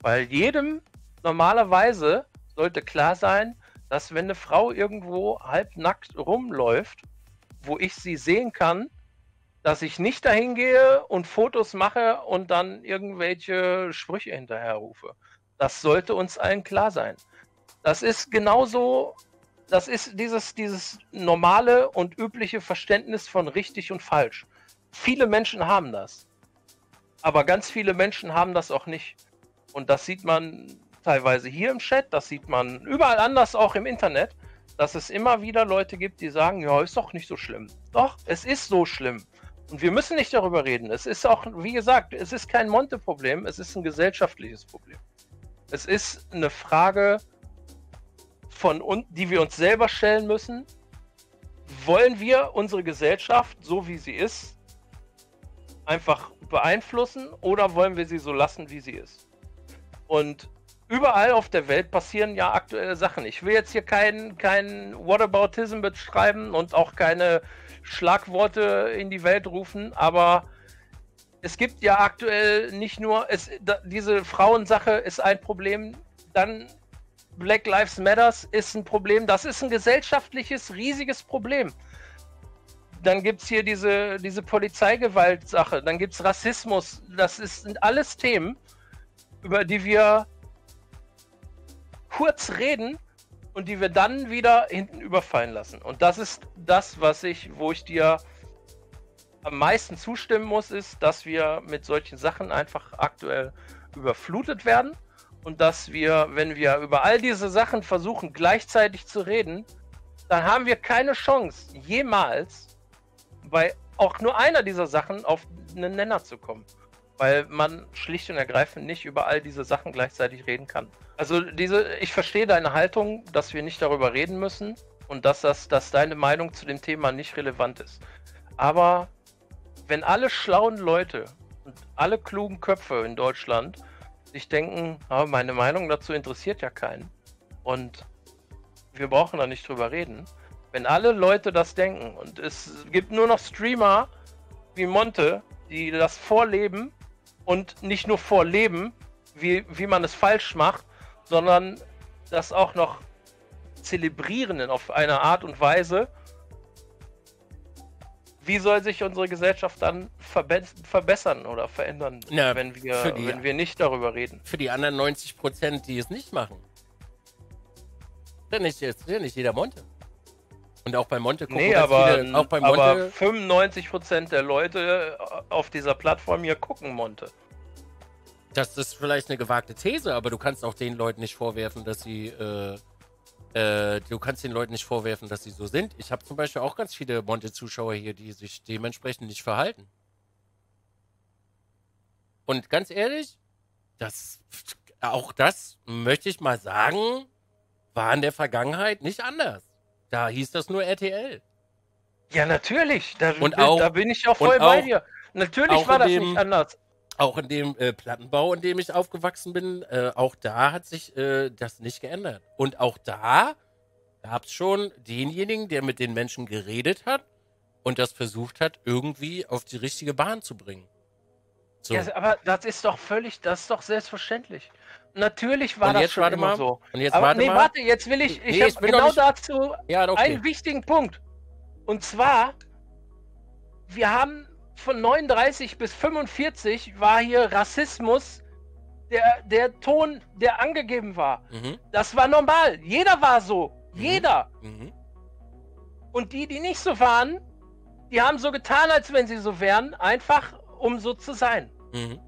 Weil jedem normalerweise sollte klar sein, dass wenn eine Frau irgendwo halbnackt rumläuft, wo ich sie sehen kann, dass ich nicht dahin gehe und Fotos mache und dann irgendwelche Sprüche hinterher rufe. Das sollte uns allen klar sein. Das ist genauso... Das ist dieses, dieses normale und übliche Verständnis von richtig und falsch. Viele Menschen haben das. Aber ganz viele Menschen haben das auch nicht. Und das sieht man teilweise hier im Chat, das sieht man überall anders auch im Internet, dass es immer wieder Leute gibt, die sagen, ja, ist doch nicht so schlimm. Doch, es ist so schlimm. Und wir müssen nicht darüber reden. Es ist auch, wie gesagt, es ist kein Monte-Problem, es ist ein gesellschaftliches Problem. Es ist eine Frage... von uns, die wir uns selber stellen müssen, wollen wir unsere Gesellschaft, so wie sie ist, einfach beeinflussen oder wollen wir sie so lassen, wie sie ist? Und überall auf der Welt passieren ja aktuelle Sachen. Ich will jetzt hier keinen kein Whataboutism betreiben und auch keine Schlagworte in die Welt rufen, aber es gibt ja aktuell nicht nur, es, da, diese Frauensache ist ein Problem, dann Black Lives Matters ist ein Problem. Das ist ein gesellschaftliches, riesiges Problem. Dann gibt es hier diese, diese Polizeigewaltsache. Dann gibt es Rassismus. Das ist, sind alles Themen, über die wir kurz reden und die wir dann wieder hinten überfallen lassen. Und das ist das, was ich, wo ich dir am meisten zustimmen muss, ist, dass wir mit solchen Sachen einfach aktuell überflutet werden und dass wir, wenn wir über all diese Sachen versuchen, gleichzeitig zu reden, dann haben wir keine Chance, jemals bei auch nur einer dieser Sachen auf einen Nenner zu kommen, weil man schlicht und ergreifend nicht über all diese Sachen gleichzeitig reden kann. Also diese, ich verstehe deine Haltung, dass wir nicht darüber reden müssen und dass, das, dass deine Meinung zu dem Thema nicht relevant ist. Aber wenn alle schlauen Leute und alle klugen Köpfe in Deutschland sich denken, oh, meine Meinung dazu interessiert ja keinen und wir brauchen da nicht drüber reden, wenn alle Leute das denken und es gibt nur noch Streamer wie Monte, die das vorleben und nicht nur vorleben, wie, wie man es falsch macht, sondern das auch noch zelebrieren auf eine Art und Weise, wie soll sich unsere Gesellschaft dann verbe verbessern oder verändern, na, wenn, wir, die, wenn wir nicht darüber reden? Für die anderen neunzig Prozent, die es nicht machen. Dann ist ja nicht jeder Monte. Und auch bei Monte gucken nee, aber, viele, auch bei Monte, aber fünfundneunzig Prozent der Leute auf dieser Plattform hier gucken Monte. Das ist vielleicht eine gewagte These, aber du kannst auch den Leuten nicht vorwerfen, dass sie... Äh, Äh, du kannst den Leuten nicht vorwerfen, dass sie so sind. Ich habe zum Beispiel auch ganz viele Monte-Zuschauer hier, die sich dementsprechend nicht verhalten. Und ganz ehrlich, das, auch das, möchte ich mal sagen, war in der Vergangenheit nicht anders. Da hieß das nur R T L. Ja, natürlich. Da, und auch, da bin ich auch voll bei auch, dir. Natürlich war das dem, nicht anders. Auch in dem äh, Plattenbau, in dem ich aufgewachsen bin, äh, auch da hat sich äh, das nicht geändert. Und auch da gab es schon denjenigen, der mit den Menschen geredet hat und das versucht hat, irgendwie auf die richtige Bahn zu bringen. So. Ja, aber das ist doch völlig, das ist doch selbstverständlich. Natürlich war und das jetzt schon warte immer mal. so. Und jetzt aber, warte nee, mal. warte, jetzt will ich, ich nee, habe genau nicht... dazu ja, okay. einen wichtigen Punkt. Und zwar, wir haben von neununddreißig bis fünfundvierzig war hier Rassismus der, der Ton, der angegeben war. Mhm. Das war normal. Jeder war so. Mhm. Jeder. Mhm. Und die, die nicht so waren, die haben so getan, als wenn sie so wären, einfach um so zu sein. Mhm.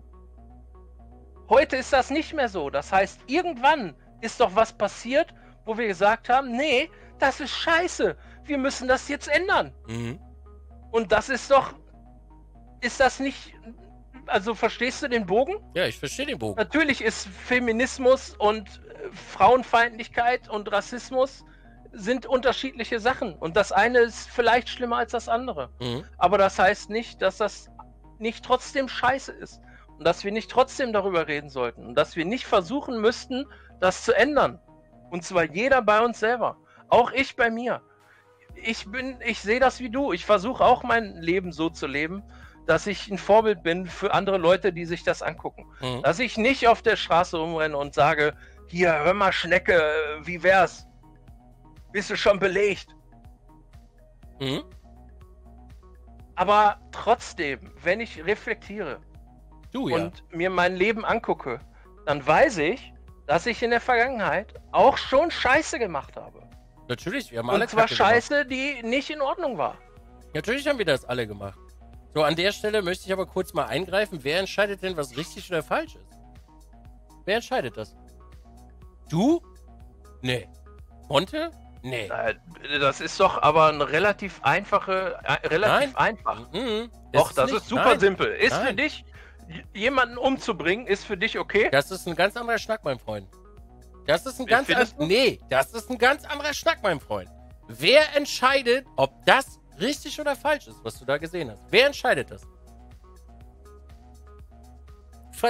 Heute ist das nicht mehr so. Das heißt, irgendwann ist doch was passiert, wo wir gesagt haben, nee, das ist scheiße. Wir müssen das jetzt ändern. Mhm. Und das ist doch... Ist das nicht, also verstehst du den Bogen? Ja, ich verstehe den Bogen. Natürlich ist Feminismus und Frauenfeindlichkeit und Rassismus sind unterschiedliche Sachen. Und das eine ist vielleicht schlimmer als das andere. Mhm. Aber das heißt nicht, dass das nicht trotzdem scheiße ist. Und dass wir nicht trotzdem darüber reden sollten. Und dass wir nicht versuchen müssten, das zu ändern. Und zwar jeder bei uns selber. Auch ich bei mir. Ich bin, ich sehe das wie du. Ich versuche auch mein Leben so zu leben, dass ich ein Vorbild bin für andere Leute, die sich das angucken. Mhm. Dass ich nicht auf der Straße rumrenne und sage, hier, hör mal Schnecke, wie wär's? Bist du schon belegt? Mhm. Aber trotzdem, wenn ich reflektiere du, ja. und mir mein Leben angucke, dann weiß ich, dass ich in der Vergangenheit auch schon Scheiße gemacht habe. Natürlich, wir haben alle Kacke gemacht. Und zwar Scheiße, die nicht in Ordnung war. Natürlich haben wir das alle gemacht. So, an der Stelle möchte ich aber kurz mal eingreifen. Wer entscheidet denn, was richtig oder falsch ist? Wer entscheidet das? Du? Nee. Monte? Nee. Das ist doch aber eine relativ einfache... Relativ Nein. einfach. Mhm. Doch, das nicht. ist super Nein. simpel. Ist Nein. für dich, jemanden umzubringen, ist für dich okay? Das ist ein ganz anderer Schnack, mein Freund. Das ist ein ich ganz anderer... Nee, das ist ein ganz anderer Schnack, mein Freund. Wer entscheidet, ob das... richtig oder falsch ist, was du da gesehen hast? Wer entscheidet das?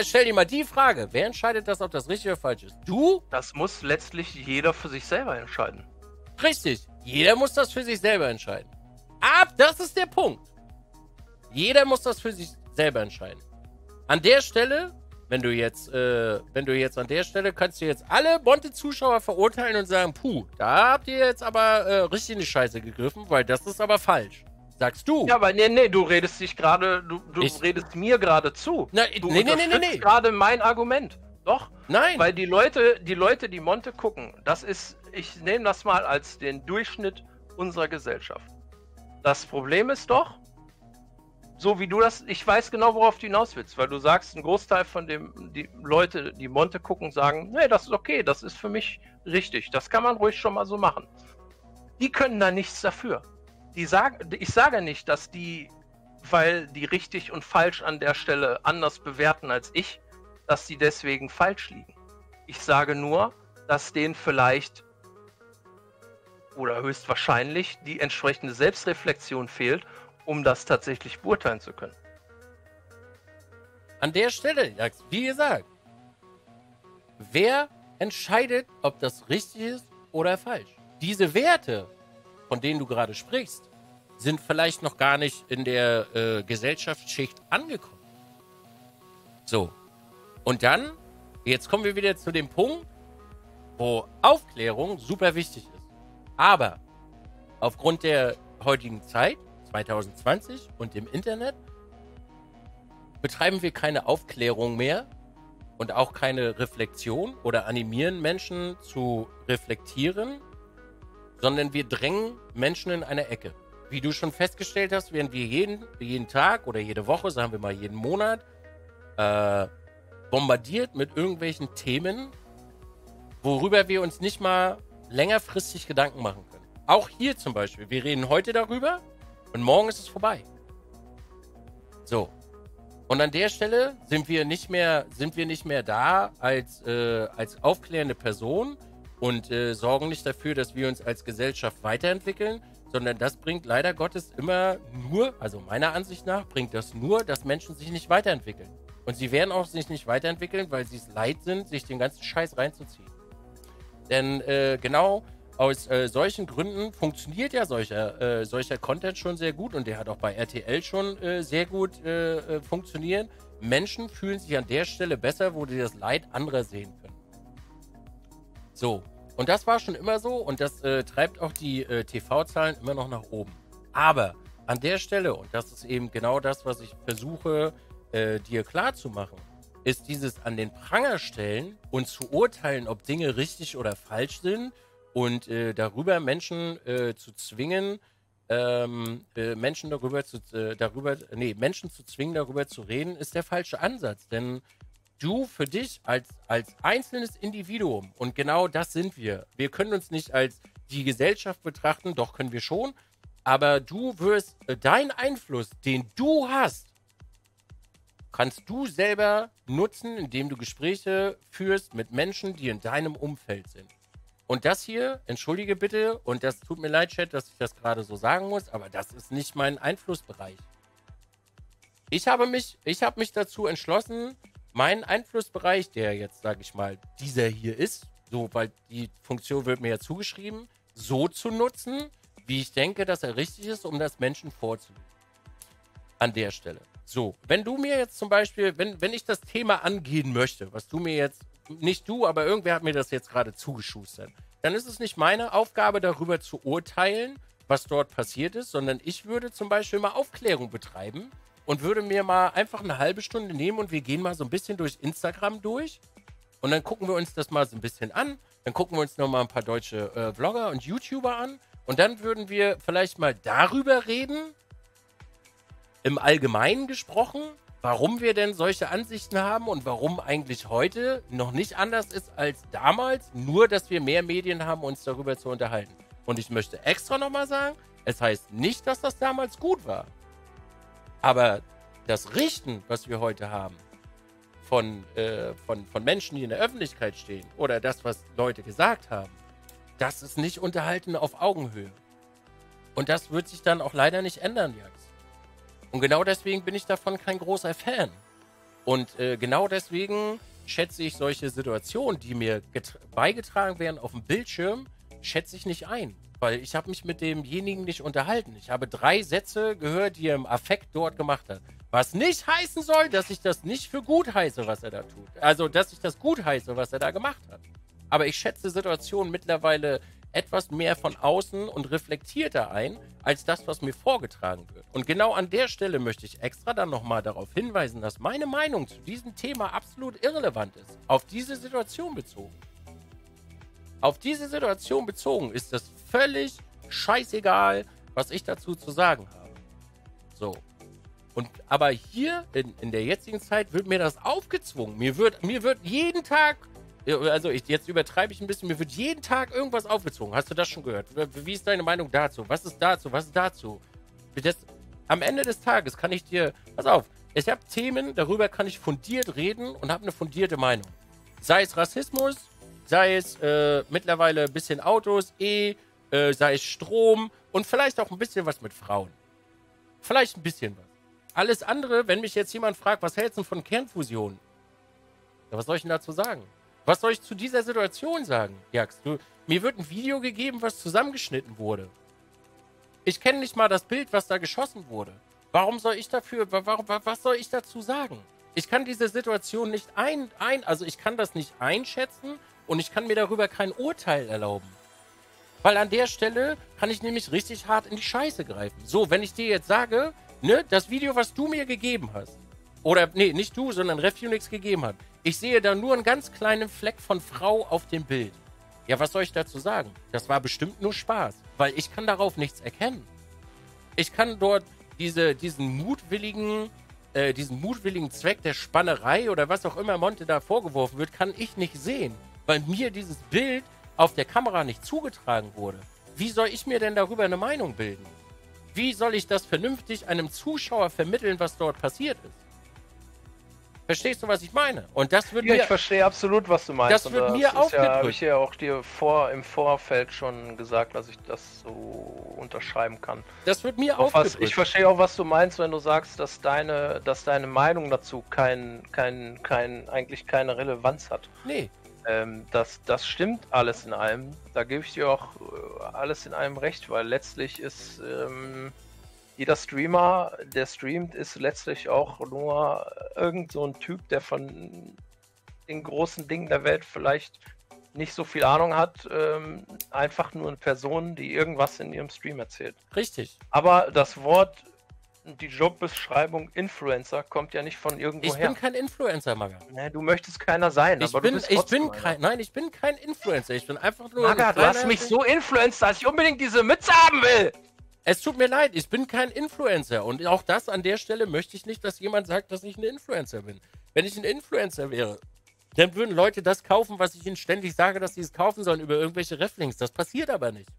Stell dir mal die Frage. Wer entscheidet das, ob das richtig oder falsch ist? Du? Das muss letztlich jeder für sich selber entscheiden. Richtig. Jeder muss das für sich selber entscheiden. Ab, das ist der Punkt. Jeder muss das für sich selber entscheiden. An der Stelle Wenn du jetzt, äh, wenn du jetzt an der Stelle, kannst du jetzt alle Bonte-Zuschauer verurteilen und sagen, puh, da habt ihr jetzt aber äh, richtig in die Scheiße gegriffen, weil das ist aber falsch. Sagst du. Ja, aber nee, nee, du redest dich gerade, du, du redest mir gerade zu. Na, du nee, nee, nee, nee, nee. gerade mein Argument. Doch. Nein. Weil die Leute, die Leute, die Monte gucken, das ist, ich nehme das mal als den Durchschnitt unserer Gesellschaft. Das Problem ist doch, so wie du das, ich weiß genau, worauf du hinaus willst, weil du sagst, ein Großteil von dem, die Leute, die Monte gucken, sagen, nee, das ist okay, das ist für mich richtig, das kann man ruhig schon mal so machen. Die können da nichts dafür. Die sagen, ich sage nicht, dass die, weil die richtig und falsch an der Stelle anders bewerten als ich, dass die deswegen falsch liegen. Ich sage nur, dass denen vielleicht oder höchstwahrscheinlich die entsprechende Selbstreflexion fehlt, um das tatsächlich beurteilen zu können. An der Stelle, wie gesagt, wer entscheidet, ob das richtig ist oder falsch? Diese Werte, von denen du gerade sprichst, sind vielleicht noch gar nicht in der äh, Gesellschaftsschicht angekommen. So. Und dann, jetzt kommen wir wieder zu dem Punkt, wo Aufklärung super wichtig ist. Aber aufgrund der heutigen Zeit, zwanzig zwanzig und im Internet, betreiben wir keine Aufklärung mehr und auch keine Reflexion oder animieren Menschen zu reflektieren, sondern wir drängen Menschen in eine Ecke. Wie du schon festgestellt hast, werden wir jeden, jeden Tag oder jede Woche, sagen wir mal jeden Monat, äh, bombardiert mit irgendwelchen Themen, worüber wir uns nicht mal längerfristig Gedanken machen können. Auch hier zum Beispiel. Wir reden heute darüber und morgen ist es vorbei. So. Und an der Stelle sind wir nicht mehr, sind wir nicht mehr da als, äh, als aufklärende Person und äh, sorgen nicht dafür, dass wir uns als Gesellschaft weiterentwickeln, sondern das bringt leider Gottes immer nur, also meiner Ansicht nach, bringt das nur, dass Menschen sich nicht weiterentwickeln. Und sie werden auch sich nicht weiterentwickeln, weil sie es leid sind, sich den ganzen Scheiß reinzuziehen. Denn äh, genau aus äh, solchen Gründen funktioniert ja solcher, äh, solcher Content schon sehr gut und der hat auch bei R T L schon äh, sehr gut äh, äh, funktioniert. Menschen fühlen sich an der Stelle besser, wo sie das Leid anderer sehen können. So, und das war schon immer so und das äh, treibt auch die äh, T V-Zahlen immer noch nach oben. Aber an der Stelle, und das ist eben genau das, was ich versuche, äh, dir klarzumachen, ist dieses an den Pranger stellen und zu urteilen, ob Dinge richtig oder falsch sind und äh, darüber Menschen äh, zu zwingen, ähm, äh, Menschen darüber zu äh, darüber, nee, Menschen zu zwingen, darüber zu reden, ist der falsche Ansatz. Denn du für dich als, als einzelnes Individuum, und genau das sind wir, wir können uns nicht als die Gesellschaft betrachten, doch können wir schon, aber du wirst äh, deinen Einfluss, den du hast, kannst du selber nutzen, indem du Gespräche führst mit Menschen, die in deinem Umfeld sind. Und das hier, entschuldige bitte, und das tut mir leid, Chat, dass ich das gerade so sagen muss, aber das ist nicht mein Einflussbereich. Ich habe mich, ich habe mich dazu entschlossen, meinen Einflussbereich, der jetzt, sage ich mal, dieser hier ist, so, weil die Funktion wird mir ja zugeschrieben, so zu nutzen, wie ich denke, dass er richtig ist, um das Menschen vorzulegen. An der Stelle. So, wenn du mir jetzt zum Beispiel, wenn, wenn ich das Thema angehen möchte, was du mir jetzt, nicht du, aber irgendwer hat mir das jetzt gerade zugeschustert, dann ist es nicht meine Aufgabe, darüber zu urteilen, was dort passiert ist, sondern ich würde zum Beispiel mal Aufklärung betreiben und würde mir mal einfach eine halbe Stunde nehmen und wir gehen mal so ein bisschen durch Instagram durch und dann gucken wir uns das mal so ein bisschen an, dann gucken wir uns nochmal ein paar deutsche äh, Vlogger und YouTuber an und dann würden wir vielleicht mal darüber reden, im Allgemeinen gesprochen, warum wir denn solche Ansichten haben und warum eigentlich heute noch nicht anders ist als damals, nur dass wir mehr Medien haben, uns darüber zu unterhalten. Und ich möchte extra nochmal sagen, es heißt nicht, dass das damals gut war. Aber das Richten, was wir heute haben, von, äh, von, von Menschen, die in der Öffentlichkeit stehen, oder das, was Leute gesagt haben, das ist nicht Unterhalten auf Augenhöhe. Und das wird sich dann auch leider nicht ändern, Jax. Und genau deswegen bin ich davon kein großer Fan. Und äh, genau deswegen schätze ich solche Situationen, die mir beigetragen werden auf dem Bildschirm, schätze ich nicht ein. Weil ich habe mich mit demjenigen nicht unterhalten. Ich habe drei Sätze gehört, die er im Affekt dort gemacht hat. Was nicht heißen soll, dass ich das nicht für gut heiße, was er da tut. Also, dass ich das gut heiße, was er da gemacht hat. Aber ich schätze Situationen mittlerweile etwas mehr von außen und reflektierter ein, als das, was mir vorgetragen wird. Und genau an der Stelle möchte ich extra dann nochmal darauf hinweisen, dass meine Meinung zu diesem Thema absolut irrelevant ist. Auf diese Situation bezogen. Auf diese Situation bezogen ist es völlig scheißegal, was ich dazu zu sagen habe. So. Und, aber hier, in, in der jetzigen Zeit, wird mir das aufgezwungen. Mir wird, mir wird jeden Tag, also ich, jetzt übertreibe ich ein bisschen, mir wird jeden Tag irgendwas aufgezwungen. Hast du das schon gehört? Wie ist deine Meinung dazu? Was ist dazu? Was ist dazu? Das, am Ende des Tages kann ich dir, pass auf, ich habe Themen, darüber kann ich fundiert reden und habe eine fundierte Meinung. Sei es Rassismus, sei es äh, mittlerweile ein bisschen Autos, eh, äh, sei es Strom und vielleicht auch ein bisschen was mit Frauen. Vielleicht ein bisschen was. Alles andere, wenn mich jetzt jemand fragt, was hältst du von Kernfusion? Ja, was soll ich denn dazu sagen? Was soll ich zu dieser Situation sagen, Jax? Du, mir wird ein Video gegeben, was zusammengeschnitten wurde. Ich kenne nicht mal das Bild, was da geschossen wurde. Warum soll ich dafür, warum, was soll ich dazu sagen? Ich kann diese Situation nicht ein, ein, also ich kann das nicht einschätzen und ich kann mir darüber kein Urteil erlauben. Weil an der Stelle kann ich nämlich richtig hart in die Scheiße greifen. So, wenn ich dir jetzt sage, ne, das Video, was du mir gegeben hast, oder, nee, nicht du, sondern Refunix gegeben hat, ich sehe da nur einen ganz kleinen Fleck von Frau auf dem Bild. Ja, was soll ich dazu sagen? Das war bestimmt nur Spaß, weil ich kann darauf nichts erkennen. Ich kann dort diese, diesen mutwilligen, äh, diesen mutwilligen Zweck der Spannerei oder was auch immer Monte da vorgeworfen wird, kann ich nicht sehen, weil mir dieses Bild auf der Kamera nicht zugetragen wurde. Wie soll ich mir denn darüber eine Meinung bilden? Wie soll ich das vernünftig einem Zuschauer vermitteln, was dort passiert ist? Verstehst du, was ich meine? Und das wird ja, mir... Ich verstehe absolut, was du meinst. Das wird mir aufgedrückt. Das habe ich ja auch dir vor, im Vorfeld schon gesagt, dass ich das so unterschreiben kann. Das wird mir aufgedrückt. Ich verstehe auch, was du meinst, wenn du sagst, dass deine, dass deine Meinung dazu kein, kein, kein, eigentlich keine Relevanz hat. Nee. Ähm, das, das stimmt alles in allem. Da gebe ich dir auch alles in allem recht, weil letztlich ist ähm, jeder Streamer, der streamt, ist letztlich auch nur irgend so ein Typ, der von den großen Dingen der Welt vielleicht nicht so viel Ahnung hat. Ähm, einfach nur eine Person, die irgendwas in ihrem Stream erzählt. Richtig. Aber das Wort, die Jobbeschreibung Influencer kommt ja nicht von irgendwoher. Ich bin kein Influencer, Maga. Nee, du möchtest keiner sein, ich aber bin, du bist ich bin kein, Nein, ich bin kein Influencer. Ich bin einfach nur... Maga, du hast mich so Influencer, dass ich unbedingt diese Mütze haben will. Es tut mir leid, ich bin kein Influencer. Und auch das an der Stelle möchte ich nicht, dass jemand sagt, dass ich ein Influencer bin. Wenn ich ein Influencer wäre, dann würden Leute das kaufen, was ich ihnen ständig sage, dass sie es kaufen sollen über irgendwelche Reflinks. Das passiert aber nicht.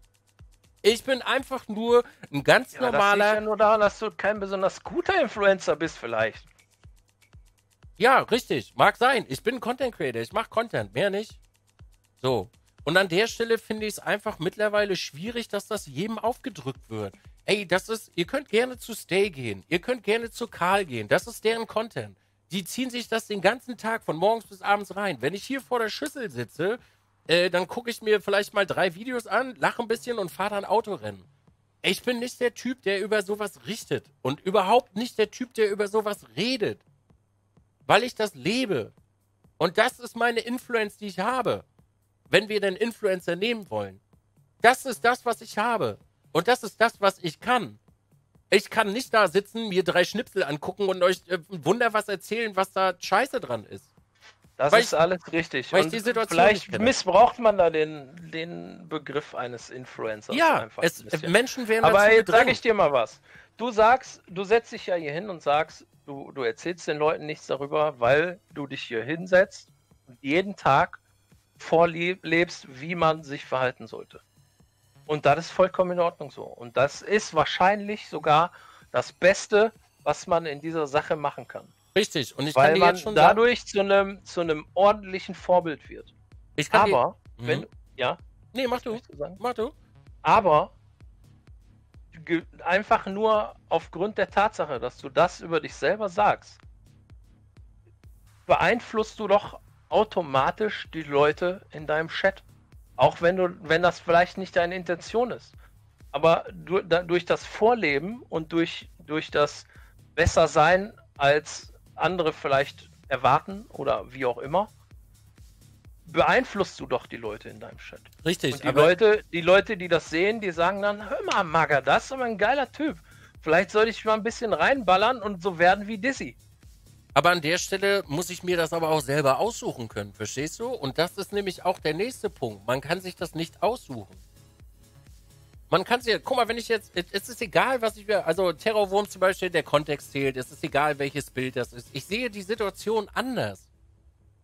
Ich bin einfach nur ein ganz ja, normaler... Das liegt ja nur daran, dass du kein besonders guter Influencer bist vielleicht. Ja, richtig. Mag sein. Ich bin Content Creator. Ich mache Content. Mehr nicht. So. Und an der Stelle finde ich es einfach mittlerweile schwierig, dass das jedem aufgedrückt wird. Ey, das ist... Ihr könnt gerne zu Stay gehen. Ihr könnt gerne zu Karl gehen. Das ist deren Content. Die ziehen sich das den ganzen Tag von morgens bis abends rein. Wenn ich hier vor der Schüssel sitze... Äh, dann gucke ich mir vielleicht mal drei Videos an, lache ein bisschen und fahre dann Autorennen. Ich bin nicht der Typ, der über sowas richtet. Und überhaupt nicht der Typ, der über sowas redet. Weil ich das lebe. Und das ist meine Influence, die ich habe. Wenn wir denn Influencer nehmen wollen. Das ist das, was ich habe. Und das ist das, was ich kann. Ich kann nicht da sitzen, mir drei Schnipsel angucken und euch äh, Wunder was erzählen, was da Scheiße dran ist. Das weil ist ich, alles richtig. Und die vielleicht missbraucht man da den, den Begriff eines Influencers. Ja, einfach es, ein Menschen werden aber jetzt sage ich dir mal was. Du sagst, du setzt dich ja hier hin und sagst, du, du erzählst den Leuten nichts darüber, weil du dich hier hinsetzt und jeden Tag vorlebst, wie man sich verhalten sollte. Und das ist vollkommen in Ordnung so. Und das ist wahrscheinlich sogar das Beste, was man in dieser Sache machen kann. Richtig, und ich weil kann dir man jetzt schon dadurch sagen, zu einem zu einem ordentlichen Vorbild wird. Ich kann aber dir, wenn ja, nee, mach du, mach du. Aber einfach nur aufgrund der Tatsache, dass du das über dich selber sagst, beeinflusst du doch automatisch die Leute in deinem Chat, auch wenn du wenn das vielleicht nicht deine Intention ist. Aber du, da, durch das Vorleben und durch durch das besser sein, als andere vielleicht erwarten oder wie auch immer, beeinflusst du doch die Leute in deinem Chat. Richtig. Und die, aber Leute, die Leute, die das sehen, die sagen dann, hör mal, Magger, das ist aber ein geiler Typ. Vielleicht sollte ich mal ein bisschen reinballern und so werden wie Dizee. Aber an der Stelle muss ich mir das aber auch selber aussuchen können, verstehst du? Und das ist nämlich auch der nächste Punkt. Man kann sich das nicht aussuchen. Man kann sich, guck mal, wenn ich jetzt, es ist egal, was ich will, also Terrorwurm zum Beispiel, der Kontext zählt, es ist egal, welches Bild das ist. Ich sehe die Situation anders.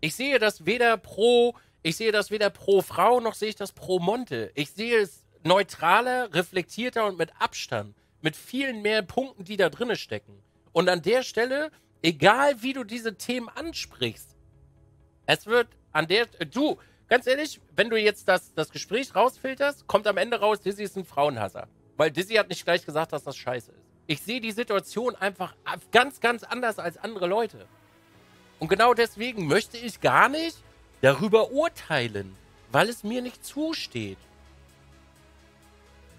Ich sehe das weder pro, ich sehe das weder pro Frau, noch sehe ich das pro Monte. Ich sehe es neutraler, reflektierter und mit Abstand. Mit vielen mehr Punkten, die da drin stecken. Und an der Stelle, egal wie du diese Themen ansprichst, es wird an der... Du, ganz ehrlich, wenn du jetzt das, das Gespräch rausfilterst, kommt am Ende raus, Dizee ist ein Frauenhasser. Weil Dizee hat nicht gleich gesagt, dass das scheiße ist. Ich sehe die Situation einfach ganz, ganz anders als andere Leute. Und genau deswegen möchte ich gar nicht darüber urteilen, weil es mir nicht zusteht.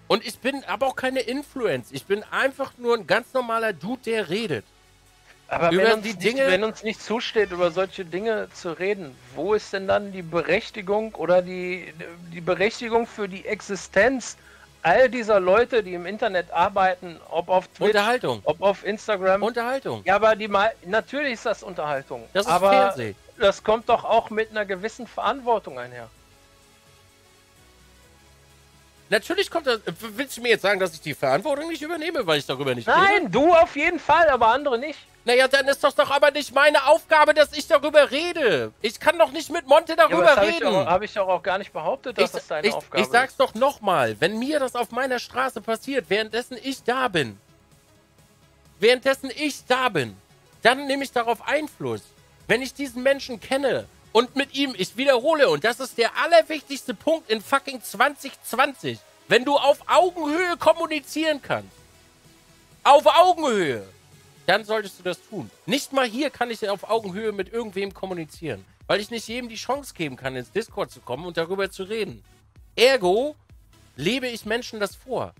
Und ich bin aber auch keine Influencer. Ich bin einfach nur ein ganz normaler Dude, der redet. Aber über wenn, uns die nicht, Dinge, wenn uns nicht zusteht, über solche Dinge zu reden, wo ist denn dann die Berechtigung oder die, die Berechtigung für die Existenz all dieser Leute, die im Internet arbeiten, ob auf Twitch, Unterhaltung. Ob auf Instagram? Unterhaltung. Ja, aber die mal natürlich ist das Unterhaltung. Das ist aber Fernsehen. Das kommt doch auch mit einer gewissen Verantwortung einher. Natürlich kommt das... Willst du mir jetzt sagen, dass ich die Verantwortung nicht übernehme, weil ich darüber nicht rede? Nein, du auf jeden Fall, aber andere nicht. Naja, dann ist das doch aber nicht meine Aufgabe, dass ich darüber rede. Ich kann doch nicht mit Monte darüber ja, reden. Habe ich, hab ich doch auch gar nicht behauptet, dass ich, das deine ich, Aufgabe ist. Ich sag's doch nochmal, wenn mir das auf meiner Straße passiert, währenddessen ich da bin, währenddessen ich da bin, dann nehme ich darauf Einfluss. Wenn ich diesen Menschen kenne... Und mit ihm, ich wiederhole, und das ist der allerwichtigste Punkt in fucking zwanzig zwanzig, wenn du auf Augenhöhe kommunizieren kannst, auf Augenhöhe, dann solltest du das tun. Nicht mal hier kann ich auf Augenhöhe mit irgendwem kommunizieren, weil ich nicht jedem die Chance geben kann, ins Discord zu kommen und darüber zu reden. Ergo lebe ich Menschen das vor.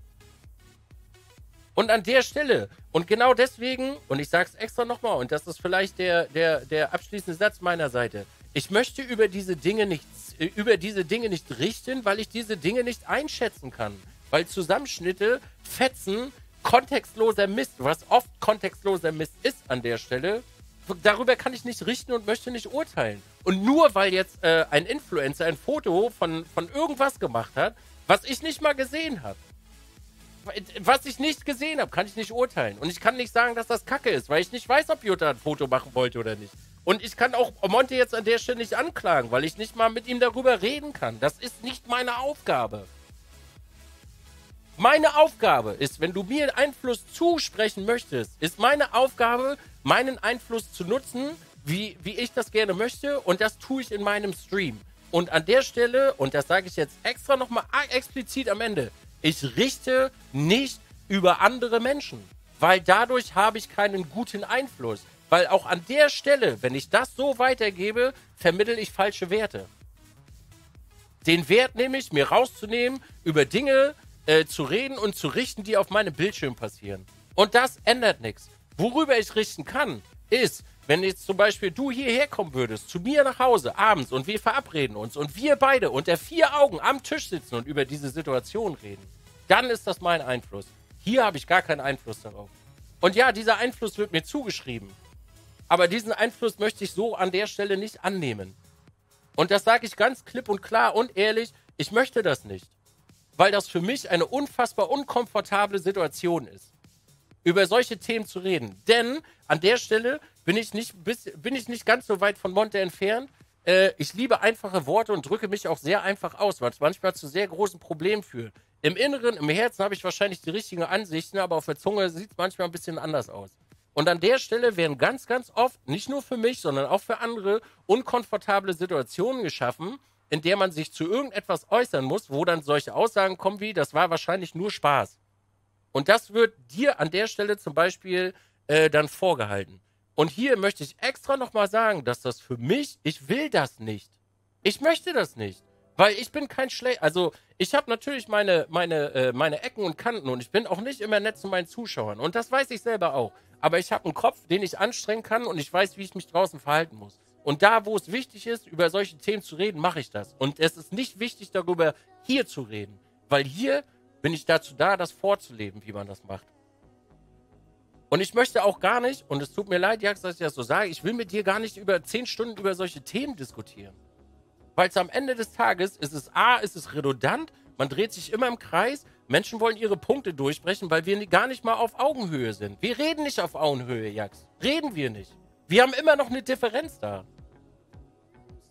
Und an der Stelle, und genau deswegen, und ich sage es extra nochmal, und das ist vielleicht der, der, der abschließende Satz meiner Seite, ich möchte über diese Dinge nicht, über diese Dinge nicht richten, weil ich diese Dinge nicht einschätzen kann. Weil Zusammenschnitte, Fetzen, kontextloser Mist, was oft kontextloser Mist ist an der Stelle, darüber kann ich nicht richten und möchte nicht urteilen. Und nur weil jetzt äh, ein Influencer ein Foto von, von irgendwas gemacht hat, was ich nicht mal gesehen habe, was ich nicht gesehen habe, kann ich nicht urteilen. Und ich kann nicht sagen, dass das Kacke ist, weil ich nicht weiß, ob Jutta ein Foto machen wollte oder nicht. Und ich kann auch Monte jetzt an der Stelle nicht anklagen, weil ich nicht mal mit ihm darüber reden kann. Das ist nicht meine Aufgabe. Meine Aufgabe ist, wenn du mir Einfluss zusprechen möchtest, ist meine Aufgabe, meinen Einfluss zu nutzen, wie, wie ich das gerne möchte. Und das tue ich in meinem Stream. Und an der Stelle, und das sage ich jetzt extra nochmal explizit am Ende, ich richte nicht über andere Menschen, weil dadurch habe ich keinen guten Einfluss. Weil auch an der Stelle, wenn ich das so weitergebe, vermittle ich falsche Werte. Den Wert nämlich, mir rauszunehmen, über Dinge äh, zu reden und zu richten, die auf meinem Bildschirm passieren. Und das ändert nichts. Worüber ich richten kann, ist, wenn jetzt zum Beispiel du hierher kommen würdest, zu mir nach Hause, abends, und wir verabreden uns und wir beide unter vier Augen am Tisch sitzen und über diese Situation reden, dann ist das mein Einfluss. Hier habe ich gar keinen Einfluss darauf. Und ja, dieser Einfluss wird mir zugeschrieben. Aber diesen Einfluss möchte ich so an der Stelle nicht annehmen. Und das sage ich ganz klipp und klar und ehrlich, ich möchte das nicht. Weil das für mich eine unfassbar unkomfortable Situation ist, über solche Themen zu reden. Denn an der Stelle bin ich nicht, bin ich nicht ganz so weit von Monte entfernt. Äh, ich liebe einfache Worte und drücke mich auch sehr einfach aus, was manchmal zu sehr großen Problemen führt. Im Inneren, im Herzen habe ich wahrscheinlich die richtigen Ansichten, aber auf der Zunge sieht es manchmal ein bisschen anders aus. Und an der Stelle werden ganz, ganz oft, nicht nur für mich, sondern auch für andere, unkomfortable Situationen geschaffen, in der man sich zu irgendetwas äußern muss, wo dann solche Aussagen kommen wie, das war wahrscheinlich nur Spaß. Und das wird dir an der Stelle zum Beispiel äh, dann vorgehalten. Und hier möchte ich extra nochmal sagen, dass das für mich, ich will das nicht. Ich möchte das nicht, weil ich bin kein schlecht, also Ich habe natürlich meine, meine, äh, meine Ecken und Kanten und ich bin auch nicht immer nett zu meinen Zuschauern. Und das weiß ich selber auch. Aber ich habe einen Kopf, den ich anstrengen kann und ich weiß, wie ich mich draußen verhalten muss. Und da, wo es wichtig ist, über solche Themen zu reden, mache ich das. Und es ist nicht wichtig, darüber hier zu reden. Weil hier bin ich dazu da, das vorzuleben, wie man das macht. Und ich möchte auch gar nicht, und es tut mir leid, Jax, dass ich das so sage, ich will mit dir gar nicht über zehn Stunden über solche Themen diskutieren. Weil es am Ende des Tages ist es A, ist es redundant, man dreht sich immer im Kreis, Menschen wollen ihre Punkte durchbrechen, weil wir gar nicht mal auf Augenhöhe sind. Wir reden nicht auf Augenhöhe, Jax. Reden wir nicht. Wir haben immer noch eine Differenz da.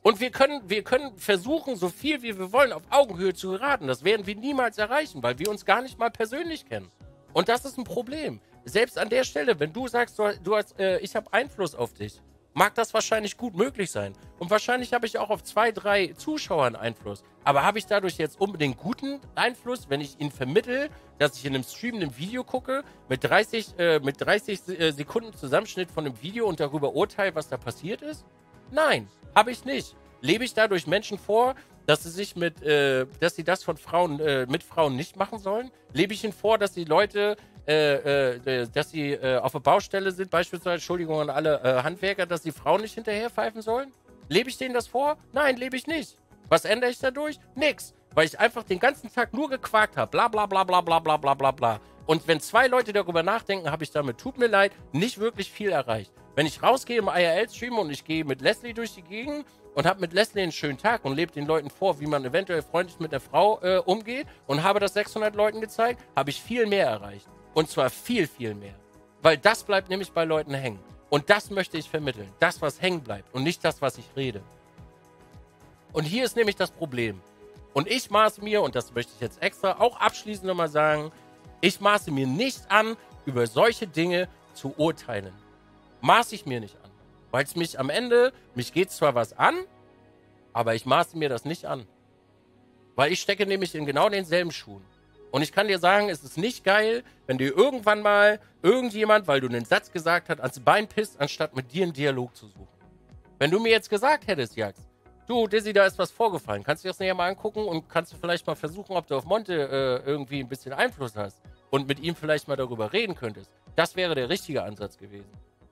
Und wir können, wir können versuchen, so viel wie wir wollen, auf Augenhöhe zu geraten. Das werden wir niemals erreichen, weil wir uns gar nicht mal persönlich kennen. Und das ist ein Problem. Selbst an der Stelle, wenn du sagst, du hast, äh, ich habe Einfluss auf dich, mag das wahrscheinlich gut möglich sein. Und wahrscheinlich habe ich auch auf zwei, drei Zuschauern Einfluss. Aber habe ich dadurch jetzt unbedingt guten Einfluss, wenn ich ihn vermittle, dass ich in einem Stream ein Video gucke, mit dreißig, äh, mit dreißig äh, Sekunden Zusammenschnitt von einem Video und darüber urteile, was da passiert ist? Nein, habe ich nicht. Lebe ich dadurch Menschen vor, dass sie sich mit, äh, dass sie das von Frauen, äh, mit Frauen nicht machen sollen? Lebe ich ihnen vor, dass die Leute, äh, äh, dass sie äh, auf der Baustelle sind, beispielsweise, Entschuldigung an alle äh, Handwerker, dass die Frauen nicht hinterher pfeifen sollen? Lebe ich denen das vor? Nein, lebe ich nicht. Was ändere ich dadurch? Nix. Weil ich einfach den ganzen Tag nur gequakt habe. Bla, bla, bla, bla, bla, bla, bla, bla, bla. Und wenn zwei Leute darüber nachdenken, habe ich damit, tut mir leid, nicht wirklich viel erreicht. Wenn ich rausgehe im I R L-Stream und ich gehe mit Leslie durch die Gegend und habe mit Leslie einen schönen Tag und lebe den Leuten vor, wie man eventuell freundlich mit einer Frau äh, umgeht und habe das sechshundert Leuten gezeigt, habe ich viel mehr erreicht. Und zwar viel, viel mehr. Weil das bleibt nämlich bei Leuten hängen. Und das möchte ich vermitteln. Das, was hängen bleibt und nicht das, was ich rede. Und hier ist nämlich das Problem. Und ich maße mir, und das möchte ich jetzt extra auch abschließend nochmal sagen, ich maße mir nicht an, über solche Dinge zu urteilen. Maße ich mir nicht an. Weil es mich am Ende, mich geht zwar was an, aber ich maße mir das nicht an. Weil ich stecke nämlich in genau denselben Schuhen. Und ich kann dir sagen, es ist nicht geil, wenn dir irgendwann mal irgendjemand, weil du einen Satz gesagt hast, ans Bein pisst, anstatt mit dir einen Dialog zu suchen. Wenn du mir jetzt gesagt hättest, Jax, du, Dizzy, da ist was vorgefallen. Kannst du dir das näher mal angucken und kannst du vielleicht mal versuchen, ob du auf Monte äh, irgendwie ein bisschen Einfluss hast und mit ihm vielleicht mal darüber reden könntest. Das wäre der richtige Ansatz gewesen.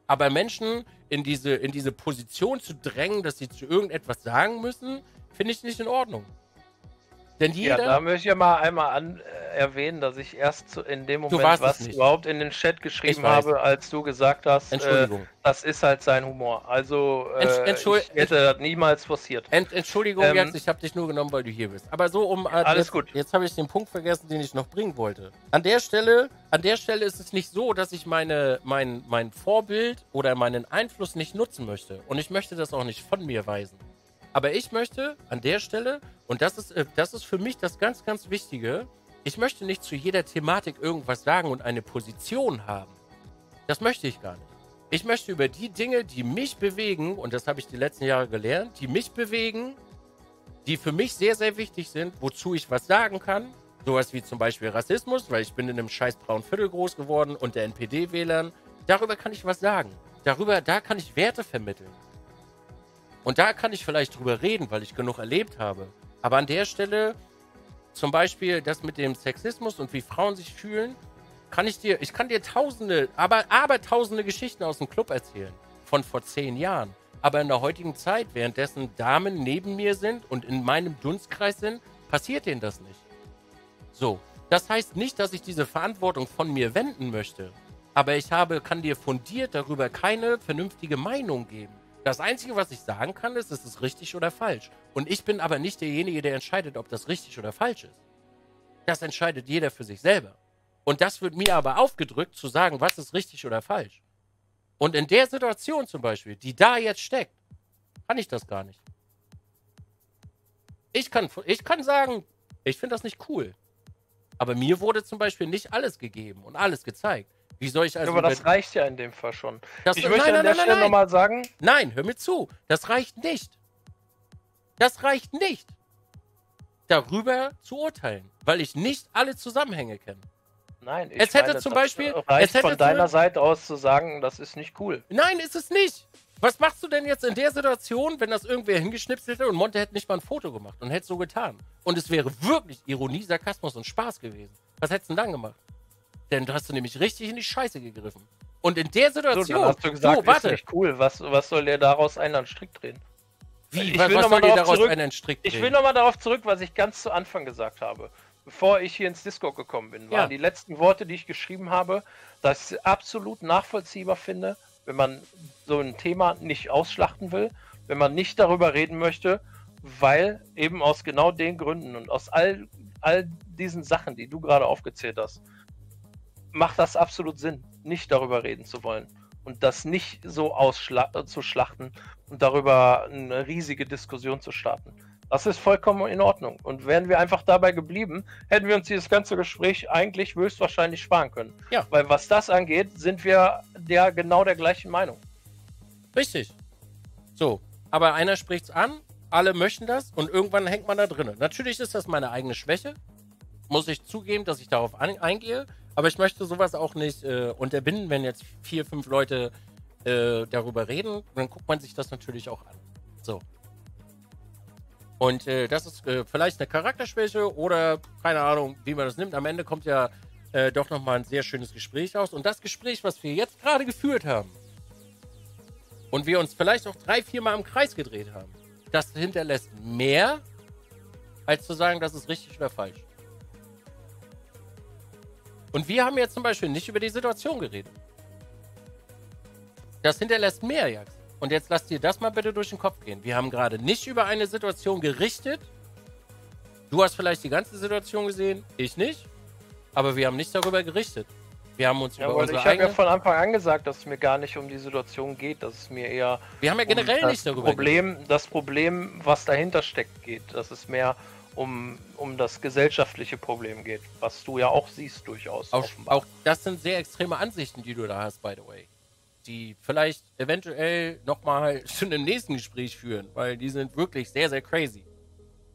Aber Menschen in diese, in diese Position zu drängen, dass sie zu irgendetwas sagen müssen, finde ich nicht in Ordnung. Denn jeder... Ja, da möchte ich mal einmal an, äh, erwähnen, dass ich erst zu, in dem Moment was überhaupt in den Chat geschrieben habe, als du gesagt hast, Entschuldigung. Äh, das ist halt sein Humor. Also äh, Entschul ich hätte das niemals forciert. Ent Entschuldigung, ähm, Jens, ich habe dich nur genommen, weil du hier bist. Aber so um... Äh, alles jetzt, gut. Jetzt habe ich den Punkt vergessen, den ich noch bringen wollte. An der Stelle, an der Stelle ist es nicht so, dass ich meine, mein, mein Vorbild oder meinen Einfluss nicht nutzen möchte. Und ich möchte das auch nicht von mir weisen. Aber ich möchte an der Stelle, und das ist, das ist für mich das ganz, ganz Wichtige, ich möchte nicht zu jeder Thematik irgendwas sagen und eine Position haben. Das möchte ich gar nicht. Ich möchte über die Dinge, die mich bewegen, und das habe ich die letzten Jahre gelernt, die mich bewegen, die für mich sehr, sehr wichtig sind, wozu ich was sagen kann, sowas wie zum Beispiel Rassismus, weil ich bin in einem scheiß braunen Viertel groß geworden unter N P D-Wählern, darüber kann ich was sagen. Darüber, da kann ich Werte vermitteln. Und da kann ich vielleicht drüber reden, weil ich genug erlebt habe. Aber an der Stelle, zum Beispiel das mit dem Sexismus und wie Frauen sich fühlen, kann ich dir, ich kann dir tausende, aber, aber tausende Geschichten aus dem Club erzählen. Von vor zehn Jahren. Aber in der heutigen Zeit, währenddessen Damen neben mir sind und in meinem Dunstkreis sind, passiert denen das nicht. So. Das heißt nicht, dass ich diese Verantwortung von mir wenden möchte. Aber ich habe, kann dir fundiert darüber keine vernünftige Meinung geben. Das Einzige, was ich sagen kann, ist, es ist richtig oder falsch. Und ich bin aber nicht derjenige, der entscheidet, ob das richtig oder falsch ist. Das entscheidet jeder für sich selber. Und das wird mir aber aufgedrückt, zu sagen, was ist richtig oder falsch. Und in der Situation zum Beispiel, die da jetzt steckt, kann ich das gar nicht. Ich kann, ich kann sagen, ich finde das nicht cool. Aber mir wurde zum Beispiel nicht alles gegeben und alles gezeigt. Wie soll ich also aber das reicht ja in dem Fall schon. Das ich möchte nein, an der nein, Stelle nochmal sagen... Nein, hör mir zu. Das reicht nicht. Das reicht nicht, darüber zu urteilen. Weil ich nicht alle Zusammenhänge kenne. Nein, ich es meine, hätte zum Beispiel, reicht es hätte von deiner Seite aus zu sagen, das ist nicht cool. Nein, ist es nicht. Was machst du denn jetzt in der Situation, wenn das irgendwer hingeschnipselt hätte und Monte hätte nicht mal ein Foto gemacht und hätte so getan? Und es wäre wirklich Ironie, Sarkasmus und Spaß gewesen. Was hättest du denn dann gemacht? Denn hast du nämlich richtig in die Scheiße gegriffen. Und in der Situation... So, hast du gesagt, oh, warte. Ist nicht cool. Was, was soll der daraus einen Strick drehen? Wie? Ich was will was soll der daraus zurück, einen Strick drehen? Ich will nochmal darauf zurück, was ich ganz zu Anfang gesagt habe. Bevor ich hier ins Discord gekommen bin, waren ja. die letzten Worte, die ich geschrieben habe, dass ich es absolut nachvollziehbar finde, wenn man so ein Thema nicht ausschlachten will, wenn man nicht darüber reden möchte, weil eben aus genau den Gründen und aus all, all diesen Sachen, die du gerade aufgezählt hast, macht das absolut Sinn, nicht darüber reden zu wollen und das nicht so auszuschlachten und darüber eine riesige Diskussion zu starten. Das ist vollkommen in Ordnung. Und wären wir einfach dabei geblieben, hätten wir uns dieses ganze Gespräch eigentlich höchstwahrscheinlich sparen können. Ja. Weil was das angeht, sind wir der genau der gleichen Meinung. Richtig. So, aber einer spricht's an, alle möchten das und irgendwann hängt man da drin. Natürlich ist das meine eigene Schwäche. Muss ich zugeben, dass ich darauf eingehe. Aber ich möchte sowas auch nicht äh, unterbinden, wenn jetzt vier, fünf Leute äh, darüber reden. Dann guckt man sich das natürlich auch an. So. Und äh, das ist äh, vielleicht eine Charakterschwäche oder keine Ahnung, wie man das nimmt. Am Ende kommt ja äh, doch nochmal ein sehr schönes Gespräch raus. Und das Gespräch, was wir jetzt gerade geführt haben und wir uns vielleicht auch drei, vier Mal im Kreis gedreht haben, das hinterlässt mehr, als zu sagen, das ist richtig oder falsch. Und wir haben jetzt zum Beispiel nicht über die Situation geredet. Das hinterlässt mehr, Jax. Und jetzt lasst dir das mal bitte durch den Kopf gehen. Wir haben gerade nicht über eine Situation gerichtet. Du hast vielleicht die ganze Situation gesehen, ich nicht. Aber wir haben nicht darüber gerichtet. Wir haben uns ja, über unsere Ich eigene... habe ja von Anfang an gesagt, dass es mir gar nicht um die Situation geht, dass es mir eher... Wir haben ja generell um nicht darüber Problem, geht. Das Problem, was dahinter steckt, geht. Dass es mehr um, um das gesellschaftliche Problem geht, was du ja auch siehst durchaus. Auch, auch das sind sehr extreme Ansichten, die du da hast, by the way. Die vielleicht eventuell nochmal zu einem nächsten Gespräch führen, weil die sind wirklich sehr, sehr crazy.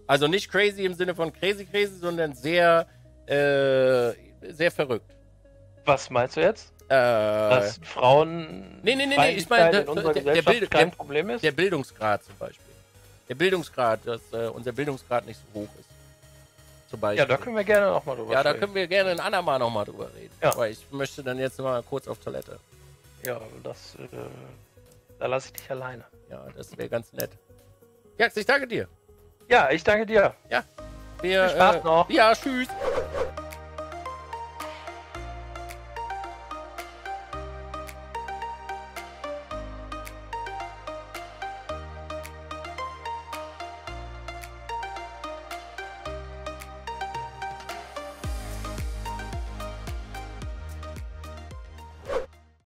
Also nicht crazy im Sinne von crazy, crazy, sondern sehr, äh, sehr verrückt. Was meinst du jetzt? Äh, Dass Frauen... Nee, nee, nee, nee, ich meine, der, der, Bild, kein Problem ist? Der Bildungsgrad zum Beispiel. Der Bildungsgrad, dass äh, unser Bildungsgrad nicht so hoch ist. Zum Beispiel. Ja, da können wir gerne nochmal drüber ja, reden. Ja, da können wir gerne ein andermal nochmal drüber reden. Ja. Aber ich möchte dann jetzt mal kurz auf Toilette. Ja, das, äh, da lasse ich dich alleine. Ja, das wäre ganz nett. Jax, ich danke dir. Ja, ich danke dir. Ja, wir, viel Spaß äh, noch. Ja, tschüss.